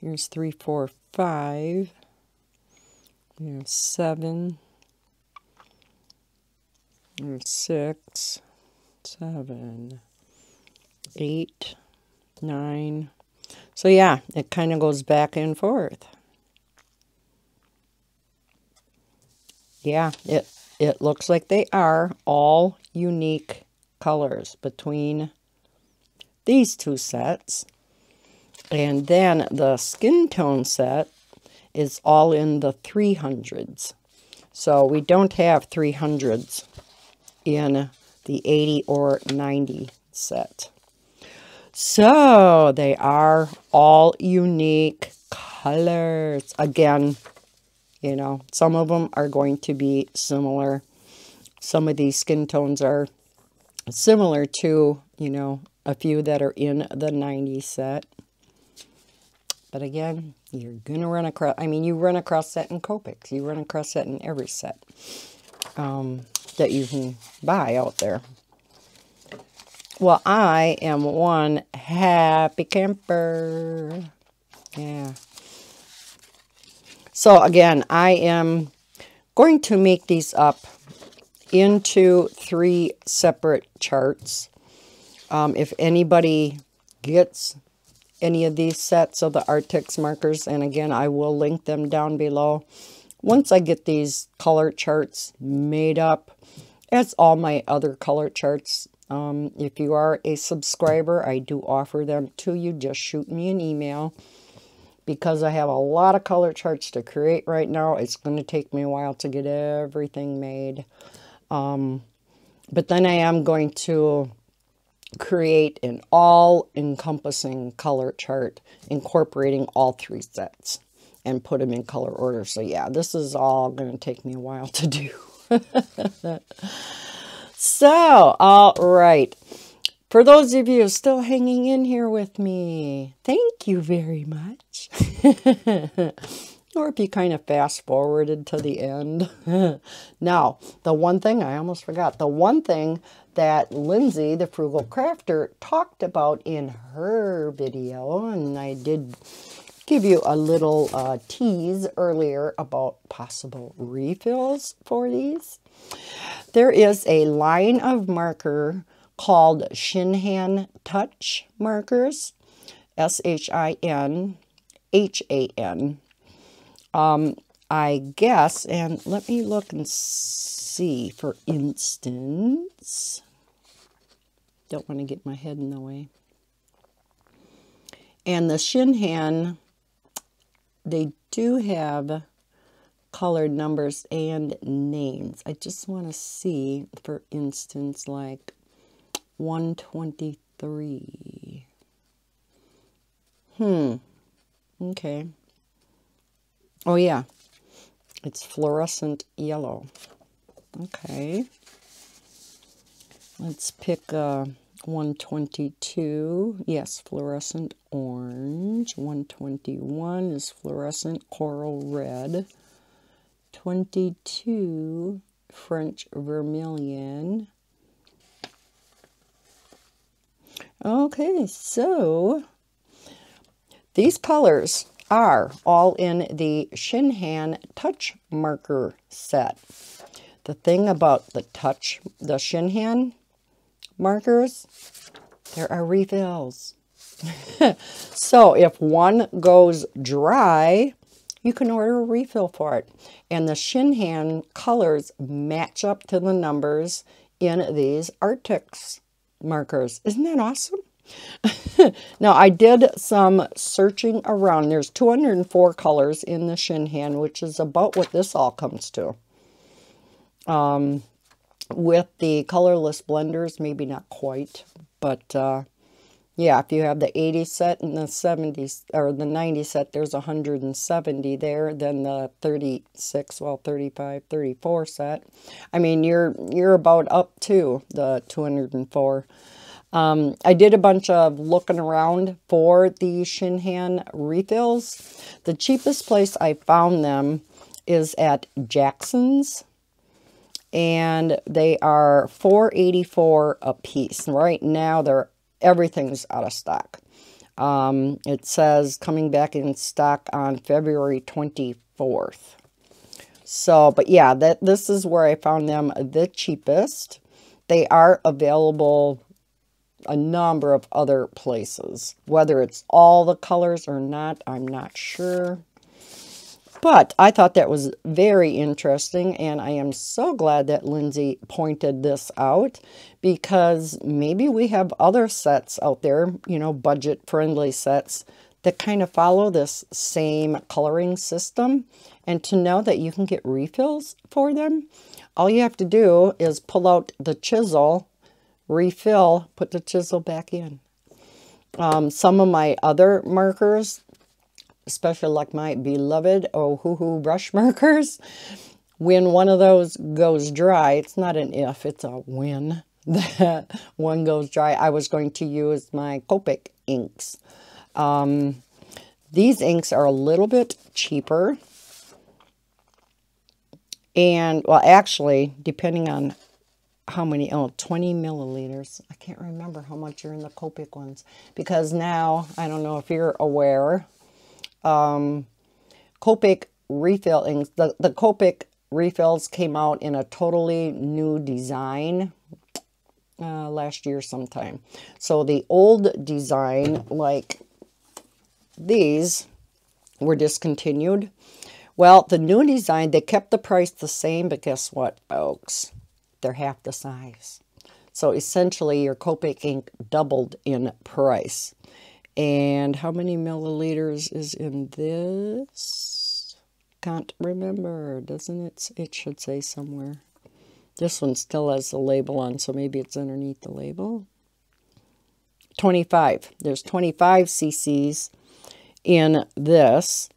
here's 3, 4, 5, here's 7, here's 6, 7, 8, 9. So yeah, it kind of goes back and forth. Yeah, it looks like they are all unique colors between these two sets. And then the skin tone set is all in the 300s. So we don't have 300s in the 80 or 90 set. So they are all unique colors. Again, you know, some of them are going to be similar. Some of these skin tones are similar to, you know, a few that are in the 90 set. But again, you're going to run across, I mean, you run across that in Copic. You run across that in every set that you can buy out there. Well, I am one happy camper. Yeah. So again, I am going to make these up into 3 separate charts. If anybody gets any of these sets of the Arrtx markers, and again, I will link them down below. Once I get these color charts made up, as all my other color charts, if you are a subscriber, I do offer them to you. Just shoot me an email. Because I have a lot of color charts to create right now, it's going to take me a while to get everything made. But then I am going to create an all-encompassing color chart, incorporating all 3 sets, and put them in color order. So yeah, this is all going to take me a while to do. So, all right. For those of you still hanging in here with me, thank you very much. Or if you kind of fast forwarded to the end. Now, the one thing, I almost forgot, the one thing that Lindsay the Frugal Crafter talked about in her video, and I did give you a little tease earlier about possible refills for these. There is a line of marker called Shinhan Touch Markers, S-H-I-N-H-A-N. I guess, and let me look and see, for instance, don't want to get my head in the way. And the Shinhan, they do have colored numbers and names. I just want to see, for instance, like 123. Okay. Oh yeah, it's fluorescent yellow. Okay, let's pick 122. Yes, fluorescent orange. 121 is fluorescent coral red. 22 French vermilion. Okay, so these colors are all in the Shinhan Touch Marker set. The thing about the Shinhan markers, there are refills. So if one goes dry, you can order a refill for it. And the Shinhan colors match up to the numbers in these Arrtx markers. Isn't that awesome? Now, I did some searching around. There's 204 colors in the Shinhan, which is about what this all comes to. With the colorless blenders, maybe not quite, but yeah, if you have the 80 set and the 70s or the 90 set, there's 170 there. Then the 36, well, 35, 34 set. I mean, you're about up to the 204. I did a bunch of looking around for the Shinhan refills. The cheapest place I found them is at Jackson's, and they are $4.84 a piece. Right now, everything's out of stock. It says coming back in stock on February 24th. So, but yeah, this is where I found them the cheapest. They are available a number of other places. Whether it's all the colors or not, I'm not sure. But I thought that was very interesting, and I am so glad that Lindsay pointed this out, because maybe we have other sets out there, you know, budget-friendly sets that kind of follow this same coloring system. And to know that you can get refills for them, all you have to do is pull out the chisel, refill, put the chisel back in. Some of my other markers, especially like my beloved Ohuhu brush markers, when one of those goes dry, it's not an if, it's a when that one goes dry, I was going to use my Copic inks. These inks are a little bit cheaper. And, well, actually, depending on how many, 20 milliliters. I can't remember how much are in the Copic ones, because now, I don't know if you're aware, Copic refill inks, the Copic refills came out in a totally new design last year sometime. So the old design, like these, were discontinued. Well, the new design, they kept the price the same, but guess what, folks? They're half the size. So essentially your Copic ink doubled in price. And how many milliliters is in this? Can't remember. Doesn't it? It should say somewhere. This one still has the label on, so maybe it's underneath the label. 25. There's 25 cc's in this.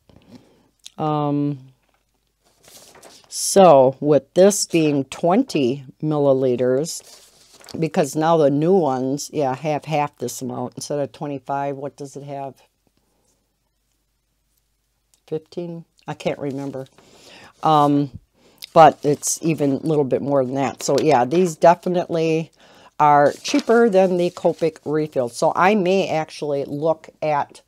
So with this being 20 milliliters, because now the new ones, yeah, have half this amount. Instead of 25, what does it have? 15? I can't remember. But it's even a little bit more than that. So yeah, these definitely are cheaper than the Copic refill. So I may actually look at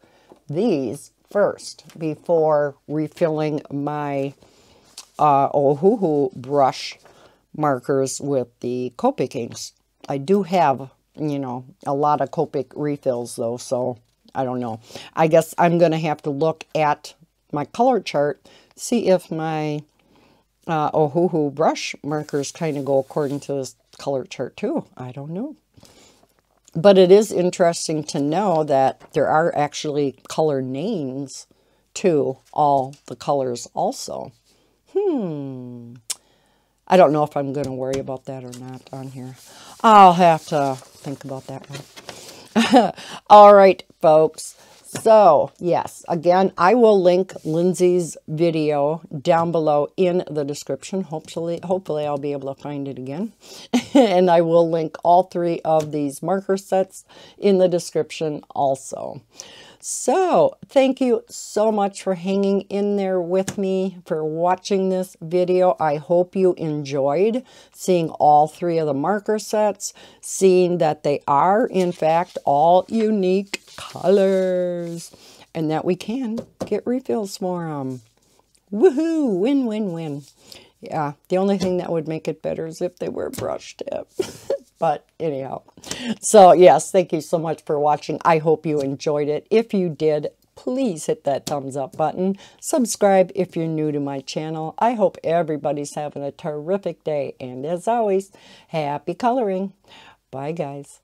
these first before refilling my Ohuhu brush markers with the Copic inks. I do have, you know, a lot of Copic refills though, so I don't know. I guess I'm going to have to look at my color chart, see if my Ohuhu brush markers kind of go according to this color chart too. I don't know. But it is interesting to know that there are actually color names to all the colors also. I don't know if I'm going to worry about that or not on here. I'll have to think about that one. All right, folks. So, yes, again, I will link Lindsay's video down below in the description. Hopefully I'll be able to find it again. And I will link all three of these marker sets in the description also. So, thank you so much for hanging in there with me, for watching this video. I hope you enjoyed seeing all three of the marker sets, seeing that they are, in fact, all unique colors, and that we can get refills for them. Woohoo! Win, win, win. Yeah, the only thing that would make it better is if they were brush tip. But anyhow, so yes, thank you so much for watching. I hope you enjoyed it. If you did, please hit that thumbs up button. Subscribe if you're new to my channel. I hope everybody's having a terrific day. And as always, happy coloring. Bye, guys.